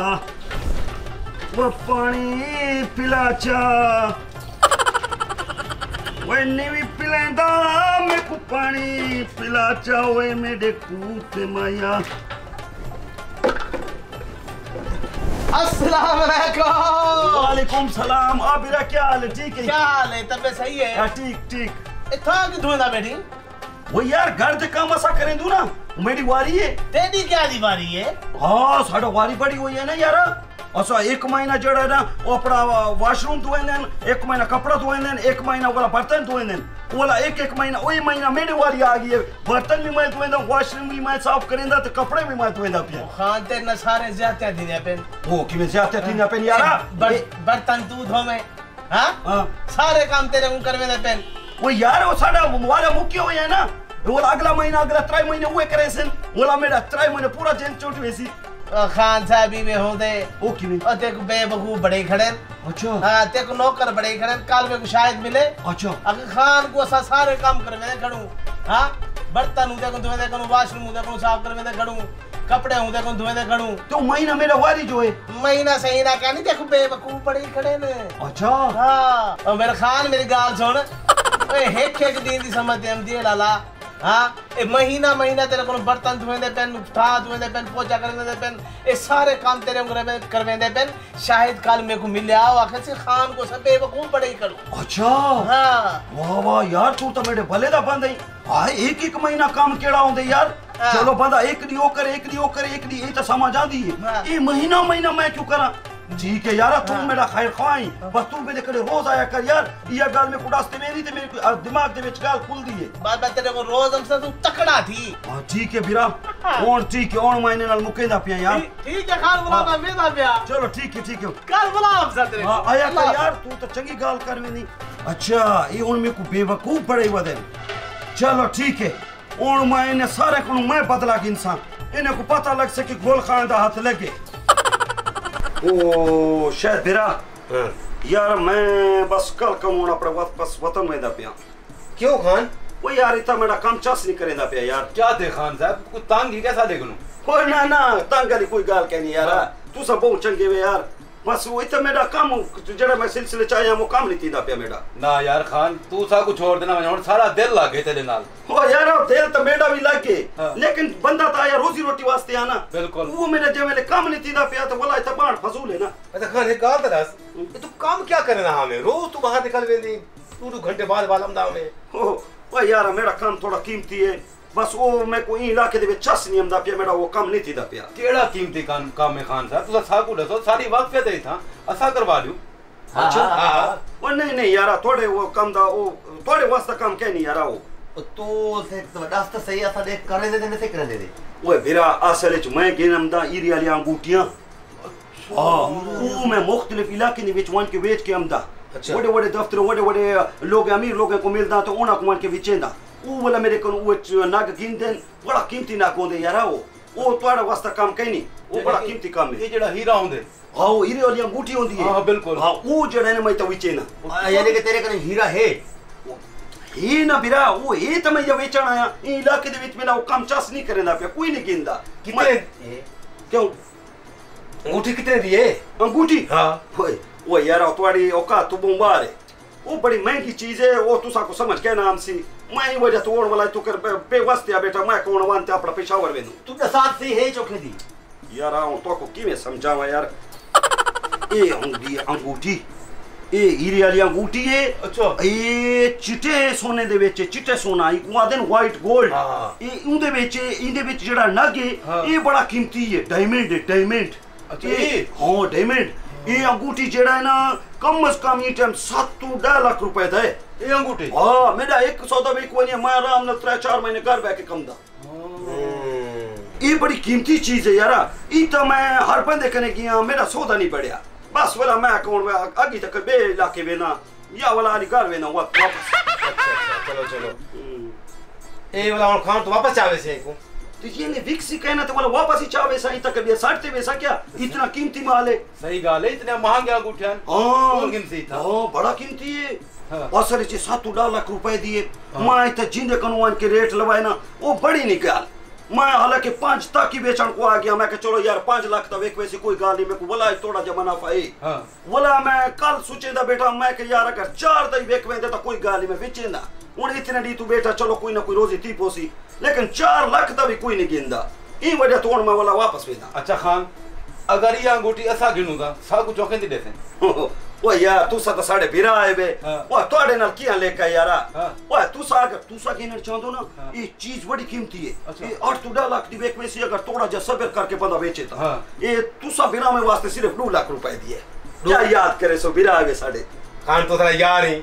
वो पानी पिला चा वे नीवी पिलेंदा मैं को पानी पिला चावे मेरे कूते माया। अस्सलाम वालेकुम। वालेकुम सलाम। आबिरा क्या हाल है? ठीक है, क्या हाल है? तबीयत सही है? ठीक ठीक। इतना की धुंधा बैठी वो यार घर से काम ऐसा करें दू ना मेरी वारी है। तेरी क्या दी वारी है? हां साडा वारी पड़ी हुई है ना यार। अच्छा एक महीना जड़ा ना वो अपना वॉशरूम धोए देन, एक महीना कपड़ा धोए देन, एक महीना वाला बर्तन धोए देन, वाला एक एक महीना वही महीना मेरी वाली आ गई है। बर्तन भी मैं धोएंदा, वॉशरूम भी मैं साफ करेंदा, तो कपड़े भी मैं धोएंदा पिया। हां ते न सारे ज्यादा दिन है पेन वो कि मैं ज्यादा दिन है पेन यार। बर्तन तू धोवे हां हां सारे काम तेरे को करवेंदा पेन वो यार। वो साडा वाला मुक्की होया ना वो अगला महीना अगला त्रै महीने हुए करेसन वाला मेरा त्रै महीने पूरा जेन चोट वेसी। खान साहब भी में होदे ओ किने ओ तेको बेवकूफ बड़े खड़े। अच्छा हां तेको नौकर बड़े खड़े काल में को शायद मिले। अच्छा अगर खान को सा सारे काम करवे खड़ू हां बर्तन उदे को धोवे को वॉशरूम उदे को साफ करवे खड़ू कपड़े उदे को धोवे खड़ू तो महीना मेरा वारी जो है महीना सही ना कानी देखो बेवकूफ बड़े खड़े ने। अच्छा हां और मेरे खान मेरी गाल सुन ओए हेक हेक दिन दी समझ दे हम दे लाला हाँ, ए महीना महीना तेरे को बर्तन धोएंदे पेन उठा धोएंदे पेन पोछा करवेंदे पेन ये सारे काम तेरे को करवेंदे पेन। शायद काल मेरे को मिल आओ आखिर से खान को सब बेवकूफ बड़े ही करो। अच्छा हाँ वाह वाह यार तू तो मेरे भले दा बंद है। हां एक एक महीना काम केड़ा होंदे यार। हाँ। चलो बंदा एक दी ओ कर एक दी ओ कर एक दी ये तो समझ आंदी है ये महीना महीना मैं क्यों करा। ठीक है यार तुम मेरा खैर खाई बस तू मेरे करे रोज आया कर यार ये गाल में कुड़ास्ते मेरी ते मेरे दिमाग दे विच गाल खुल दी है बात बात तेरे को रोज हमसे तू तकड़ा थी। हां ठीक है बिरा और ठीक है और महीने नाल मुकेदा पिया यार। ठीक है खान बुलावा मेदा पिया चलो ठीक है ठीक है कल बुलावा हमसे तेरे। हां आया कर यार तू तो चंगी गाल करवे नहीं। अच्छा ये उन मेरे को बेवकूफ बड़े वदे चलो ठीक है और महीने सारे को मैं बदला के इंसान इने को पता लग सके गोल खान दा हाथ लगे। ओ शायद बिरा यार मैं बस कल कमोना पर बस वतन में दा पिया। क्यों खान? वो यार इतना मेरा काम चास नहीं करेंदा पिया यार। क्या दे खान साहब कोई तंग ही कैसा देख लूं? ओ ना ना तंग वाली कोई गाल कहनी यार। हाँ। तू सब बहुत चंगे वे यार बस वो इतना मेरा काम जड़ा मैं सिलसिले चाहिए वो काम नहीं थीदा पिया मेरा। ना यार खान तू सा कुछ छोड़ देना मैं सारा दिल लागे तेरे नाल। ओ यार दिल तो मेरा भी लागे लेकिन बंदा था यार रोजी रोटी वास्ते आना बिल्कुल वो मेरे जेवेले काम नहीं थीदा पिया तो वाला इतना बाण फसूल है ना। अच्छा खान एक बात दस तू काम क्या करना हमें रोज तू बाहर निकल वेंदी तू दो घंटे बाद बालमदा में। ओ ओ यार मेरा काम थोड़ा कीमती है बस वो मैं कोई इलाके दे विच चस नहीं हमदा पिया मेरा वो काम नहीं थीदा पिया। केड़ा कीमती काम काम है खान साहब तुसा सा को दसो सारी वक्त पे दे था असा करवा लियो। अच्छा हां वो नहीं नहीं यार थोड़े वो कम दा वो थोड़े वास्ता काम के नहीं यार वो तो से दस्त सही असा देख करे दे ने से करे दे ओए बिरा असल च मैं गिनमदा ई रियाली अंगूठियां। अच्छा वो मैं मुख्तलिफ इलाके ने विच वन के बेच के हमदा बड़े बड़े दफ्तर बड़े बड़े लोग अमीर लोगों को मिलदा तो उना को मन के बेचेंदा वो वाला मेरे को वो नाग गिनते बड़ा कीमती नाग होंदे यार वो वो तोड़ा वास्ता काम कहनी वो बड़ा कीमती काम है ये जेड़ा हीरा होंदे। हां वो हीरे वाली अंगूठी होंदी है। हां बिल्कुल हां वो जेड़ा ने मैं तो बेचना यानी कि तेरे कने हीरा है ये ना बिरा वो ये तो मैं ये बेचना आया ई इलाके दे विच मेरा वो काम चास नहीं करेंदा पे कोई नहीं गिनदा कितने क्यों अंगूठी कितने दी है अंगूठी। हां ओए ओ यार तोड़ी औकात तो बम्बार वो बड़ी महंगी चीज है वो तुसा को समझ के नाम सी मैं वजह तो और वाला तू कर बेवस्तिया बेटा मैं कौन वानते अपना पेशावर में तू के साथ से है चोखे दी यार आओ तो को किवे समझावा यार ए अंगूठी अंगूठी ए हीरे वाली अंगूठी है। अच्छा ए चिटे सोने दे विच चिटे सोना ई को आदन व्हाइट गोल्ड ए उंदे विच इंदे विच जेड़ा नग है ए बड़ा कीमती है डायमंड है डायमंड। अच्छा ए हां डायमंड ये अंगूठी जेड़ा है ना कम से कम ये टाइम सात डेढ़ लाख रुपए दे ये अंगूठी। हां मेरा एक सौदा भी कोई नहीं मैं आराम से तीन चार महीने घर बैठ के कमदा ये बड़ी कीमती चीज है यार ई तो मैं हर बंदे कने गया मेरा सौदा नहीं पड़या बस वाला मैं अकाउंट में आगे तक बे लाख वेना या वाला आली घर वेना वापस। अच्छा अच्छा चलो चलो ए वाला और खान तो वापस आवे से को तो ये ने विक्स ही कहना तो बोला वापस ही चाव वैसा ही तक लिया साठते वैसा क्या इतना कीमती माल है सही गाले इतना महंगा गुठन हां कीमती था हां बड़ा कीमती है और सर जी सात लाख रुपए दिए मैं तो जिंद कनवान के रेट लगाए ना वो बड़ी निकाल मैं हालांकि पांच तक ही बेचन को आ गया मैं कह चलो यार पांच लाख तक एक वैसी कोई गाली में को बोला थोड़ा जमाना पाई हां बोला मैं कल सोचेदा बेटा मैं के यार अगर चार तक एक में देता कोई गाली में बेचेंदा उन इतने दी तू बेटा चलो कोई ना कोई रोजी थी पोसी लेकिन चार लाख तक भी कोई नहीं गेंदा ई वजह तोड़ मैं वाला वापस भेजा अच्छा खान अगर ये अंगूठी ऐसा गिनूंगा सब कुछ चौके दे देते ओ यार तू सदा साढ़े बिरा है बे ओ तोड़े ना किया लेके यारा ओ तू साग तू सा गिनर चांदो ना ये चीज बड़ी कीमती है ये और तू दो लाख दी बेक में से अगर थोड़ा जा सब्र करके बंदा बेचे तो ये तू सा बिरा में वास्ते सिर्फ दो लाख रुपए दिए क्या याद करे सो बिरा है साढ़े खान तो तेरा यार ही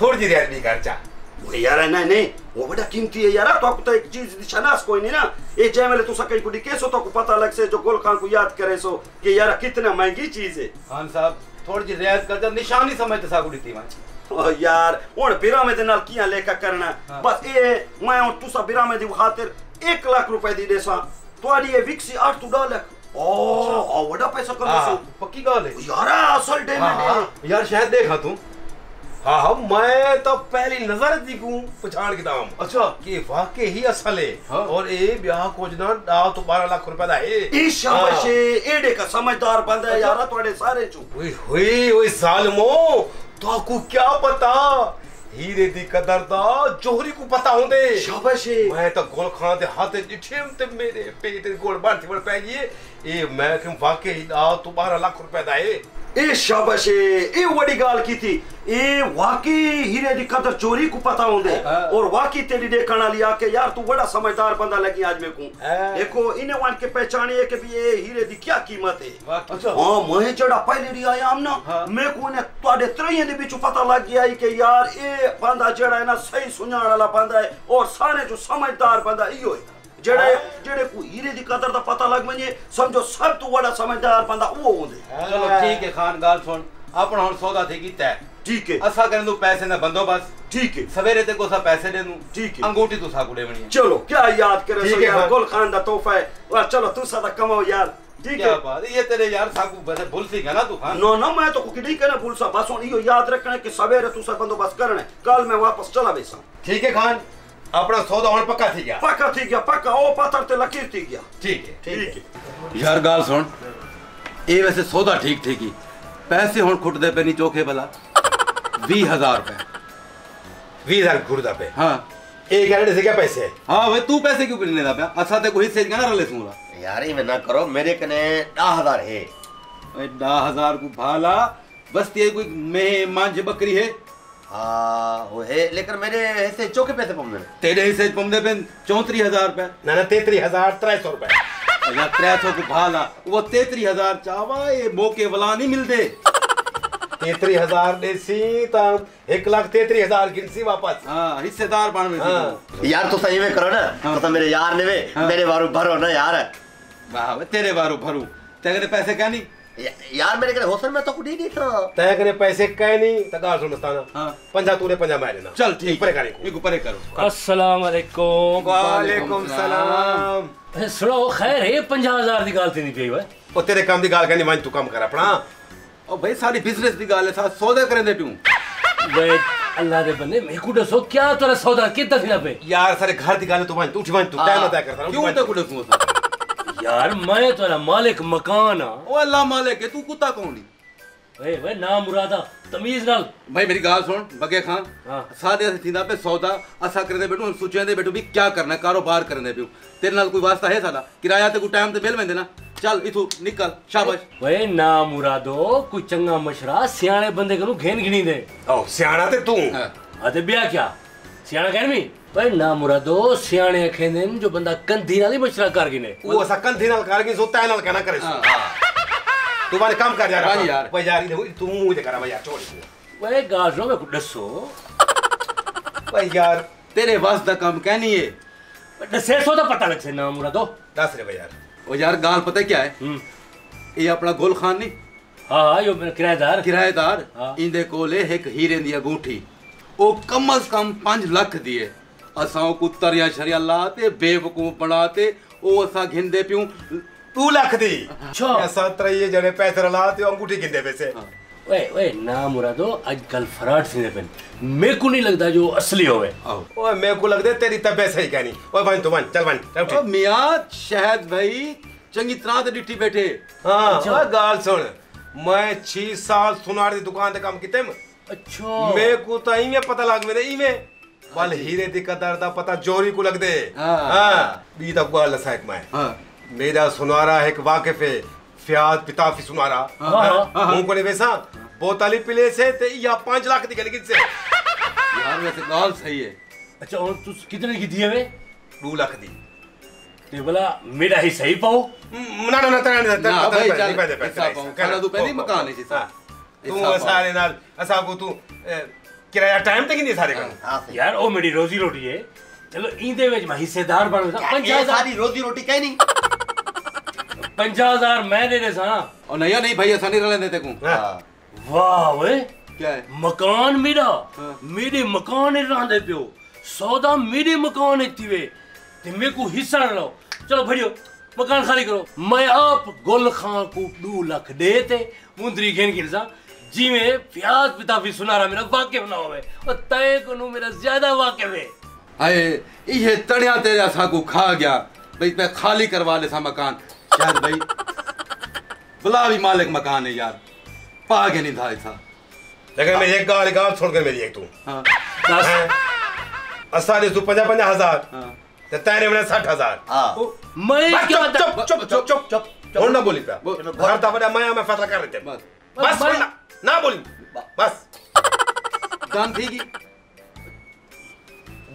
थोड़ी सी देर भी खर्चा वो यार नहीं नहीं वो बड़ा कीमती है यार तो आपको तो एक चीज निशानास कोई नहीं ना ये जयमले तो सके को दिखे सो तो को पता लग से जो गोल खान को याद करे सो कि यार कितना महंगी चीज है खान साहब थोड़ी जी रियाज करता निशानी समझते सा को दी मां ओ यार और पिरामिड नाल किया लेका करना हाँ। बस ये मैं और तू सा पिरामिड दी खातिर एक लाख रुपए दी देसा तोड़ी ये विक्सी आठ तू डॉलर ओ ओ बड़ा पैसा कर सो पक्की गाल है यार असल डायमंड है यार शायद देखा तू हाँ हाँ मैं तो पहली नजर दिखूं पछाड़ के दाम अच्छा कि वाकई ही असल है हाँ? और ए ब्याह खोजना डाव तो बारह लाख रुपए दा है ई शाबाश एडे का समझदार बंदा है यारा तोड़े सारे चुप ओए होए ओए सालमो तो को क्या पता हीरे दी कदर दा जोहरी को पता होंदे शाबाश मैं तो गोल खाना दे हाथे जिठेम ते मेरे पेट ते गोल बांध पर पै गई ए मैं कि वाकई डाव तो बारह लाख रुपए दा है ए शाबाश ए वडी गाल की थी ए वाकई हीरे दी कदर चोरी को पता होंदे और वाकई तेरी देखण वाली आके यार तू बड़ा समझदार बंदा लगी आज में को देखो इने वन के पहचाने है कि ये हीरे दी क्या कीमत है अच्छा हां मोहे जड़ा पहले री आया हम ना मैं को ने तोडे त्रये दे बीच पता लग गया है कि यार ए बंदा जड़ा है ना सही सुनण वाला बंदा है और सारे जो समझदार बंदा इयो है जड़े जड़े को हीरे दी कदर दा पता लग मने समझो सब तू बड़ा समझदार बंदा वो होंदे चलो ठीक है खान गाल सुन अपन हन सौदा थे की तय ठीक है असा करन दो पैसे ना बंदोबस्त ठीक है सवेरे ते को सा पैसे दे दूं ठीक है अंगूठी तो सा गुडे बणी चलो क्या याद करे सो यार गोल खान दा तोहफा है और चलो तू सा कमाओ यार ठीक है बात ये तेरे यार साकू बस भूल सी गया ना तू हां नो नो मैं तो कुकी नहीं कहना भूल सा बस यो याद रखना कि सवेरे तू सा बंदोबस्त करना कल मैं वापस चला बेसा ठीक है खान अपना सौदा और पक्का थी गया पक्का थी गया पक्का ओ पत्थर ते लकीर थी गया ठीक है ठीक है यार गाल सुन ए वैसे सौदा ठीक थी की पैसे हुन खुट दे पे नहीं चोखे भला बीस हज़ार पे बीस हज़ार खुरदा पे हां एक गड़े से क्या पैसे हां वे तू पैसे क्यों लेने दा पे अच्छा ते कोई से ना ले सुरा यार ये ना करो मेरे कने दस हज़ार है ओए दस हज़ार को भाला बस ये कोई मैं मांझ बकरी है हां वो है लेकिन मेरे ऐसे चोखे पैसे पमने तेरे हिस्से पमने पे चौंतीस हज़ार पे ना ना तैंतीस हज़ार तीन सौ रुपए यार त्रेसो को भाला वो तैंतीस हज़ार चावा ये मौके वाला नहीं मिलते तैंतीस हज़ार देसी ता एक लाख तैंतीस हज़ार गिनसी वापस हां हिस्सेदार बन में हाँ। यार तो सही में करो ना हाँ। तो मेरे यार ने वे हाँ। मेरे वारू भरो ना यार वाह वे तेरे वारू भरू तेरे पैसे कानी या, यार मेरे करे होसन में तो कुडी नहीं था तय करे पैसे कानी तगा सुनस्ताना हां पंजा तूने पंजा मारे ना चल ठीक पर करे को ऊपर करो अस्सलाम वालेकुम वालेकुम सलाम सुनो खैर है पचास हज़ार दी गाल ते नहीं पई ओए ओ तेरे काम दी गाल कहनी मैं तू काम कर अपना ओ भाई सारी बिजनेस दी गाल है सा सौदा करे दे तू भाई अल्लाह दे बने मैं को दसो क्या तेरा सौदा कितना थी ना पे यार सारे घर दी गाल तू मैं तू उठ मैं तू टाइम ना तय करता क्यों तो कुडो तू यार मैं तेरा मालिक मकान ओ अल्लाह मालिक है तू कुत्ता कौनी ओए ओए ना मुरादा तमीज नाल भाई मेरी गाल सुन बगे खान सादे सीधा पे सौदा असा करने बेटू सोचे दे बेटू भी क्या करना कारोबार करने पे तेरे नाल कोई वास्ता है साला किराया ते को टाइम ते बिल में देना चल इथू निकल शाबाश ओए ना मुरादो कोई चंगा मशरा सियाने बंदे कनु घेन घिनी दे ओ सियाना ते तू अते बिया क्या सियाना कहमी ओए ना मुरादो सियाने खेंदेन जो बंदा कंधी नाल मशरा कर गिने ओ असा कंधी नाल कर गिन सो तै नाल कहना करे सो तुम्हारे काम कर जा रहा है यार भाई यार तू मुझे करा भाई यार छोड़ ओए गाजरो में दसो भाई यार तेरे वास दा काम कहनी है दसे सो तो पता लग से ना मुरादो दस रे भाई यार ओ यार गाल पता क्या है ये अपना गोल खान नहीं हां यो किराएदार किराएदार इंदे कोले एक हीरे दी अंगूठी ओ कम से कम पांच लाख दी है असां कुत्तर या शरिया लाते बेवकूफ बनाते ओ असां घिंदे पियूं तू लख दी अच्छा ऐसा तरह जने पैसे रलाते अंगूठी घिंदे पैसे ओए ओए ना मुरादो आजकल फ्रॉड सीने पे मेरे को नहीं लगता जो असली होवे ओए मेरे को लगता तेरी तबीयत सही कहनी ओए भाई तू मान चल मान ओ मियां शहद भाई चंगी तरह ते डिट्टी बैठे हां ओए गाल सुन मैं छह साल सुनार दी दुकान ते काम कीते मैं अच्छा मेरे को तो ई में पता लाग मेरे ई में वाल हीरे दी कदर दा पता जोरी को लग दे हां बी तब गाल साइक मैं हां मेरा सुनारा एक वाकिफ है फियाद पिता फी सुनारा उनको ने वैसा बोताली पिले से ते या पाँच लाख दी गली किससे यार वैसे गाल सही है अच्छा और तू कितने की दी है वे दो लाख दी ते बोला मेरा ही सही पाओ ना ना ना तेरा नहीं तेरा भाई जाने पैसे पैसे कहना तू पहले मकान है जिसा तू सारे नाल ऐसा को तू किराया टाइम तक ही नहीं सारे का यार ओ मेरी रोजी रोटी है चलो ईंदे वेज में हिस्सेदार बन पंचायत सारी रोजी रोटी कहीं नहीं पंचायत हजार मैं दे दे सा और नहीं नहीं भाई ऐसा नहीं रहने देते को वाह वे क्या है मकान मेरा मेरे मकान में रहने पियो सौदा मेरे मकान में थी वे ते मेरे को हिस्सा लो चलो भरियो मकान खाली करो मैं आप गोल खान को दो लाख देते मुंदरी घेन के सा जी में प्याज पिता भी सुना रहा मेरा वाकिफ ना होवे और तय को नु मेरा ज्यादा वाकिफ है आए ये तड़िया तेरा सा को खा गया भाई मैं खाली करवा ले सा मकान यार भाई बुला भी मालिक मकान है यार पागे नहीं था ऐसा लेकिन मैं एक गाल गाल छोड़ के मेरी एक तू हां असारे तू पचास हजार हां ते तेरे में साठ हजार हां मैं क्या चुप चुप चुप चुप चुप और ना बोली पे घर दा बड़ा माया में फैसला कर रहे थे बस बस ना ना बोली बस दान थीगी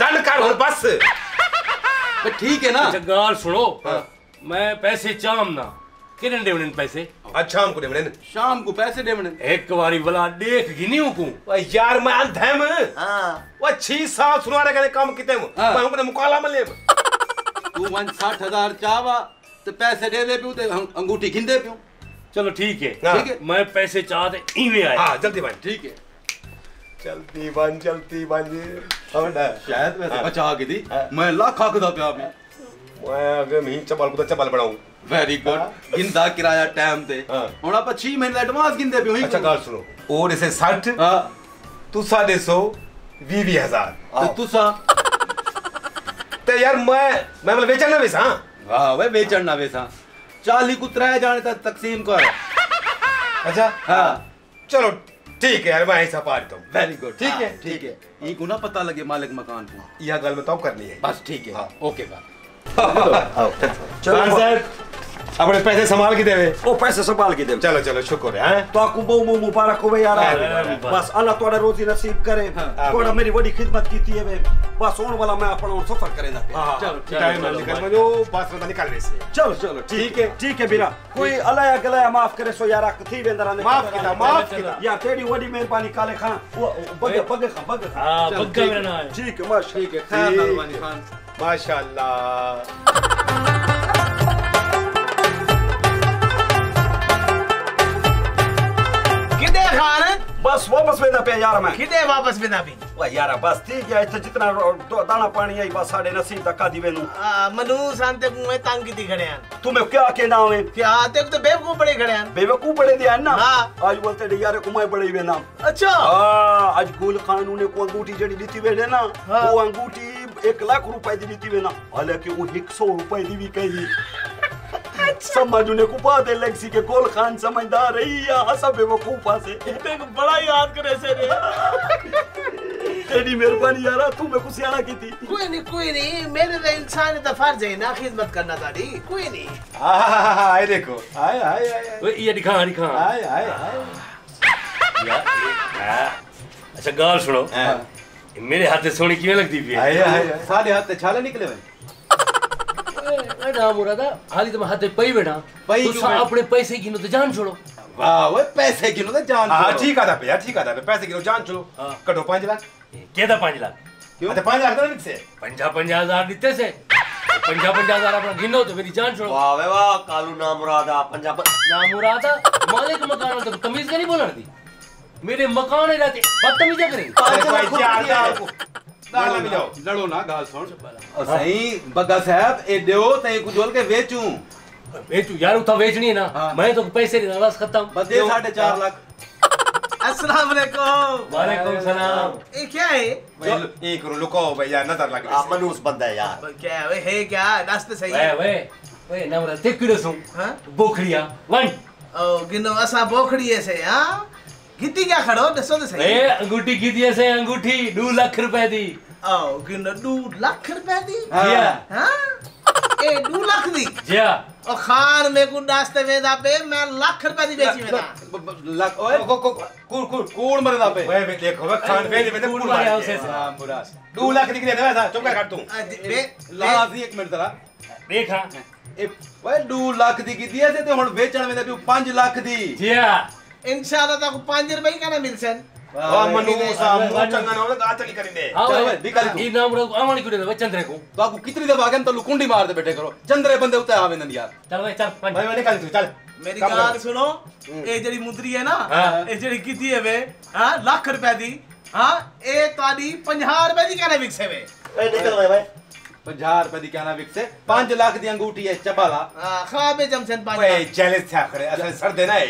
दान कर और बस ठीक है ना गाल सुनो मैं पैसे चाम ना किने देवने पैसे अच्छा हमको देवने शाम को पैसे देवने एक बारी भला देख गिनियो को भाई यार मैं अंधम हां वो छह साल सुनारे के काम किते हूं मैं हमने मुकाला में ले तू मन साठ हजार चावा तो पैसे दे दे पियो ते अंगूठी खिंदे पियो चलो ठीक है ठीक है मैं पैसे चाते इवे आए हां जल्दी भाई ठीक है चलती बन चलती बन जी हमरा शायद मैं बचा के दी मैं लाख आखदा पे आप अगर मैं चबाल को तो चबाल बनाऊं वेरी गुड गिंदा किराया टाइम दे होना पर छह महीने एडवांस गिंदे भी होई अच्छा गाल सुनो और इसे साठ हां तू साढ़े सौ बीस हजार तो तू सा ते यार मैं मैं मतलब बेचना वेस हां वाह वे बेचना वेस हां चालीस को त्राए जाने तक तकसीम कर अच्छा हां चलो ठीक है यार मैं हिसाब पार दूं वेरी गुड ठीक है ठीक है ई गुना पता लगे मालिक मकान को यह गल बताओ करनी है बस ठीक है ओके बाय अपने पैसे संभाल के देवे ओ पैसे संभाल के देवे चलो चलो शुक्र है तो आपको बहु मुंह मुबारक हो यार बस अल्लाह तोड़ा रोजी नसीब करे तोड़ा मेरी बड़ी खिदमत की थी है बस ओन वाला मैं अपन और सफर करे ना चलो टाइम निकल जो बस में निकल वैसे चलो चलो ठीक है ठीक है बिना कोई अलाया गलाया माफ करे सो यार कथी वेंदरा ने माफ कीता माफ कीता या तेरी बड़ी मेहरबानी काले खान बग बग बग हां बग करना है ठीक है माशा ठीक है खान नरवानी खान माशाल्लाह बस वापस बेदा पे यार मैं किदे वापस बेदा भी ओ यार बस ठीक है इथे जितना दाना पानी आई बस साडे नसीब तक दी वेनु मनु शांत को मैं तंग की खड़े हैं तुम्हें क्या कहना है क्या ते तो बेवकूफ बड़े खड़े हैं बेवकूफ बड़े दिया ना हां आज बोलते रे यार को मैं बड़े वेना अच्छा हां आज गुल खान ने को अंगूठी जड़ी दी थी वेने ना वो अंगूठी एक लाख रुपए दी थी वेना हालांकि वो एक सौ रुपए दी भी कही समझने को बात है लेक्सी के गोल खान समझदार रही या हसब बेवकूफा से एक बड़ा याद करे से रे तेरी मेहरबानी यारा तू मेरे को सियाना की थी कोई नहीं कोई नहीं मेरे तो इंसान का फर्ज है ना खिदमत करना ताड़ी कोई नहीं आए देखो आए आए आए ओए ये दिखा दिखा आए आए आए अच्छा गाल सुनो मेरे हाथ से सोनी किवे लगती है आए आए सारे हाथ से छाले निकले भाई ना मुरादा हाली तो हाथे पई बेटा पई तू अपने पैसे गिनो तो जान छोड़ो वाह ओए पैसे गिनो तो जान छोड़ो हां ठीक आदा पे यार ठीक आदा पे पैसे गिनो जान छोड़ो कटो पाँच लाख केदा पाँच लाख क्यों तो पाँच लाख तो नहीं से पचास पचास हजार दिते से पचास पचास हजार अपना गिनो तो मेरी जान छोड़ो वाह वे वाह कालू ना मुरादा पंजाब ना मुरादा मालिक मकान तो तमीज का नहीं बोलन दी मेरे मकान है रात बदतमीज करे पाँच लाख गाल में जाओ लड़ो ना गाल सुन और सही बग्गा साहब ए देओ ते कुछ बोल के बेचूं बेचूं यार उठा बेचनी है ना मैं तो पैसे दी बस खत्म बस दे चार पॉइंट पाँच लाख अस्सलाम वालेकुम वालेकुम सलाम ये क्या है ये करो लुको भाई यार नजर लग रही है मनूस बंदा है यार क्या है हे क्या नाश्ता सही है ओए ओए नमरा ते किडसू हां बोखड़िया वन ओ गिनो असा बोखड़िए से हां गिट्टी क्या खड़ो दसो तो सही ए अंगूठी गिदिए से अंगूठी दो लाख रुपए दी आओ गिन दो लाख रुपए दी हां हां ए दो लाख दी जा और खान में को नाश्ते में दा पे मैं लाख रुपए दी बेची में लाख ओए कूड़ कूड़ कूड़ मर दा पे ओए मैं देखो खान पे में कूड़ मार उसे हां बुरा दो लाख निकले ना ऐसा चुप कर तू बे लाज एक मिनट जरा देखा ए ओए दो लाख दी गिदिए से तो हुन बेचण में तू पाँच लाख दी जी हां इंशाल्लाह ताको पाँच रुपए का ना मिलसन वाह मनु साहब मु चंगा ना गातली करिने चल निकल ई नाम रो आमण कुडे ना चंद्रे को बाबू कितनी दबा के तो लुकुंडी मार दे बैठे करो चंद्रे बंदे उते आवे नन यार चल भाई चल भाई मैं निकल तू चल मेरी बात सुनो ए जड़ी मुद्री है ना ए जड़ी किदी है वे हां लाख रुपए दी हां ए ताडी पचास रुपए दी का ना विकसे वे ए निकल भाई भाई पचास रुपए दी कहना विक से पाँच लाख दी अंगूठी है चबाला हां खाबे जमसन पाँच ओए चैलेंज था करे असल सर देना है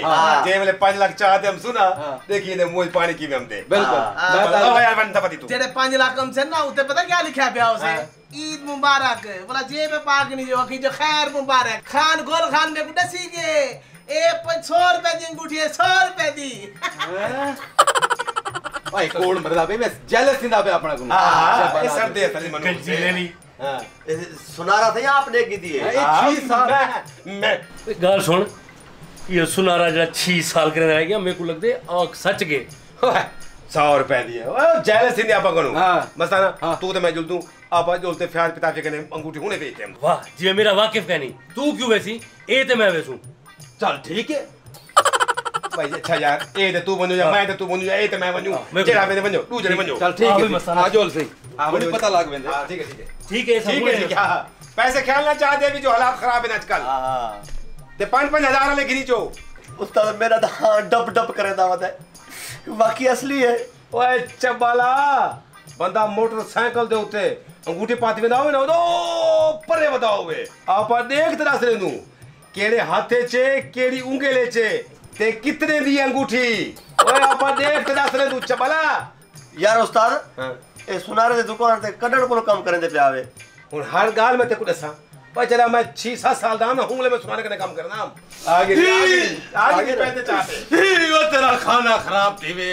जे वाले पाँच लाख चाहते हम सुना देखिए ने मोल पानी की में हम दे बिल्कुल भाई यार बंदा पति तू जेड़े पाँच लाख हम से ना उते पता क्या लिखा है ब्याह से ईद मुबारक वाला जेब में पागनी जो कि जो खैर मुबारक खान गोल खान में डसी के ए पाँच सौ रुपए दी अंगूठी है सौ रुपए दी भाई कोड़ मरदा बे मैं जेलस थिंदा बे अपना को हां ए सर दे असली मनु जेलेली हां सुनारा था आपने की दी है छह साल मैं गाल सुन ये सुनारा जरा छह साल करे रह गया मेरे को लगदे आंख सच गए सौ रुपए दिए ओ जेलस नहीं आपा करू हां मस्ताना तू तो मैं जुल दूं आपा जुलते प्यार पिता के ने अंगूठी होने बेच दे वाह जी मेरा वाकिफ का नहीं तू क्यों वैसी ए ते मैं वैसू चल ठीक है भाई अच्छा यार ए ते तू बनो या मैं ते तू बनो या ए ते मैं बनो जेड़ा मैंने बनो तू जेड़े बनो चल ठीक है आ जोल से हां मुझे पता लग बंदे हां ठीक है ठीक है ठीक है सब ठीक है पैसे खेलना चाहते अभी जो हालात खराब है आजकल हां ते पाँच पाँच हज़ार ले गिरी जो उस्ताद मेरा दा डप डप करे दावत है बाकी असली है ओए चबाला बंदा मोटरसाइकिल दे उते अंगूठी पाती वेदा होवे ना ओ परे बताओ वे आपा देख तरह से नू केड़े हाथे चे केड़ी उंगले चे ते कितने दी अंगूठी ओए आपा देख तदा सरे तू चबला यार उस्ताद ए सुनारे दी दुकान ते कड़ड़ को काम करन दे प्यावे हुन हर गाल में ते को दसा भाई चला मैं छह सात साल दा ना हुंगले में सुनारे कने काम करना आगे आगे आगे पैसे चाहते ओ तेरा खाना खराब थीवे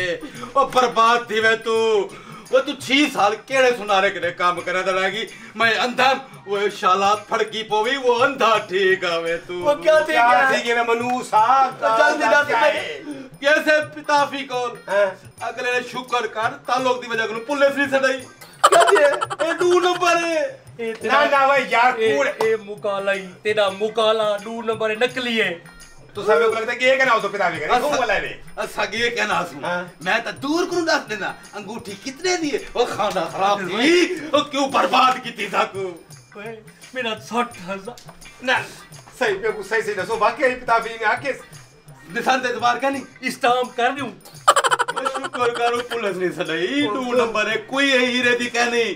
ओ बर्बाद थीवे तू वो तू छह साल केड़े सुनारे कने काम करे दा लागी मैं अंधा वो शाला फड़की पोवी वो अंधा ठीक आवे तू वो क्या ठीक है ठीक है मनु साहब जल्दी जल्दी कैसे पिताफी कौन अगले ने शुक्र कर ताल्लुक दी वजह को पुलिस नहीं सड़ाई क्या है ए दो नंबर है ना ना भाई यार कूड़ ए मुकाला तेरा मुकाला दो नंबर नकली है तो सब लोग लगता है कि ये कहना हो तो पिताफी करे कौन बोला है अच्छा ये कहना हूं मैं तो दूर करूं दस देना अंगूठी कितने दी है वो खाना खराब थी वो क्यों बर्बाद की थी ताको मेरा साठ हज़ार ना सही पे को सही से दसो वाकई पिताफी में आके निशान दे दोबारा का नहीं स्टाम्प कर दूं मैं शुक्र करो पुलिस नहीं सही दो नंबर है कोई हीरे दी का नहीं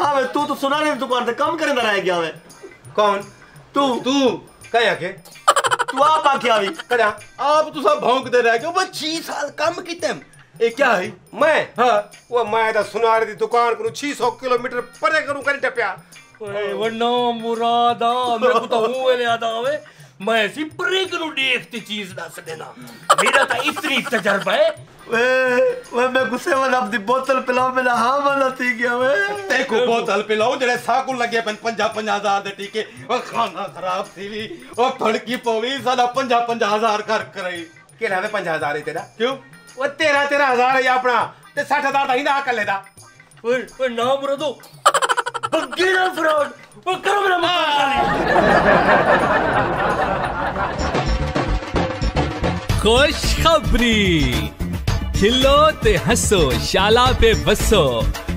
हां मैं तू तो सुनारे दुकान पे काम करन रह गया मैं कौन तू तू कह आके तू आप आके आवी करा आप तो सब भौंक दे रह गए वो छह साल काम कीतेम ए क्या है मैं हां वो मैं तो सुनारे दी दुकान को छह सौ किलोमीटर परे करू कर टपया ओए वनो मुरादा मेरे को तो हूं ले आता आवे मैं ऐसी परे करू देखती चीज ना से देना मेरा तो इतनी तजुर्बा है वे वे मैं गुस्से वाला अपनी बोतल पिलाओ मेरा हां वाला थी गया वे देखो बोतल पिलाओ जड़े साकू लगे पचास पचास हज़ार दे टीके और खाना खराब थीली और फड़की पोवी साला पचास पचास हज़ार कर करई केला में पचास हज़ार है तेरा क्यों वो तेरा तेरा हजार है अपना ते साठ हज़ार दा ही ना कर लेदा ओए ओए ना मरो दो बगेरा फ्रॉड वो करो मेरा मुकाबला खुशखबरी खिलो ते हंसो शाला पे बसो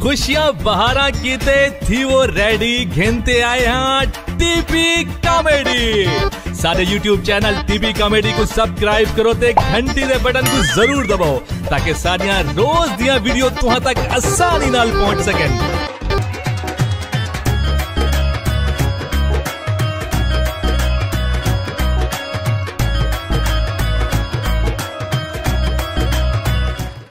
खुशियां बहारा कीते थी वो रेडी घेनते आए हाँ टीपी कॉमेडी सारे यूट्यूब चैनल टीपी कॉमेडी को सब्सक्राइब करो ते घंटी दे बटन को जरूर दबाओ ताकि सारियां रोज दिया वीडियो तुहां तक आसानी नाल पहुंच सकें।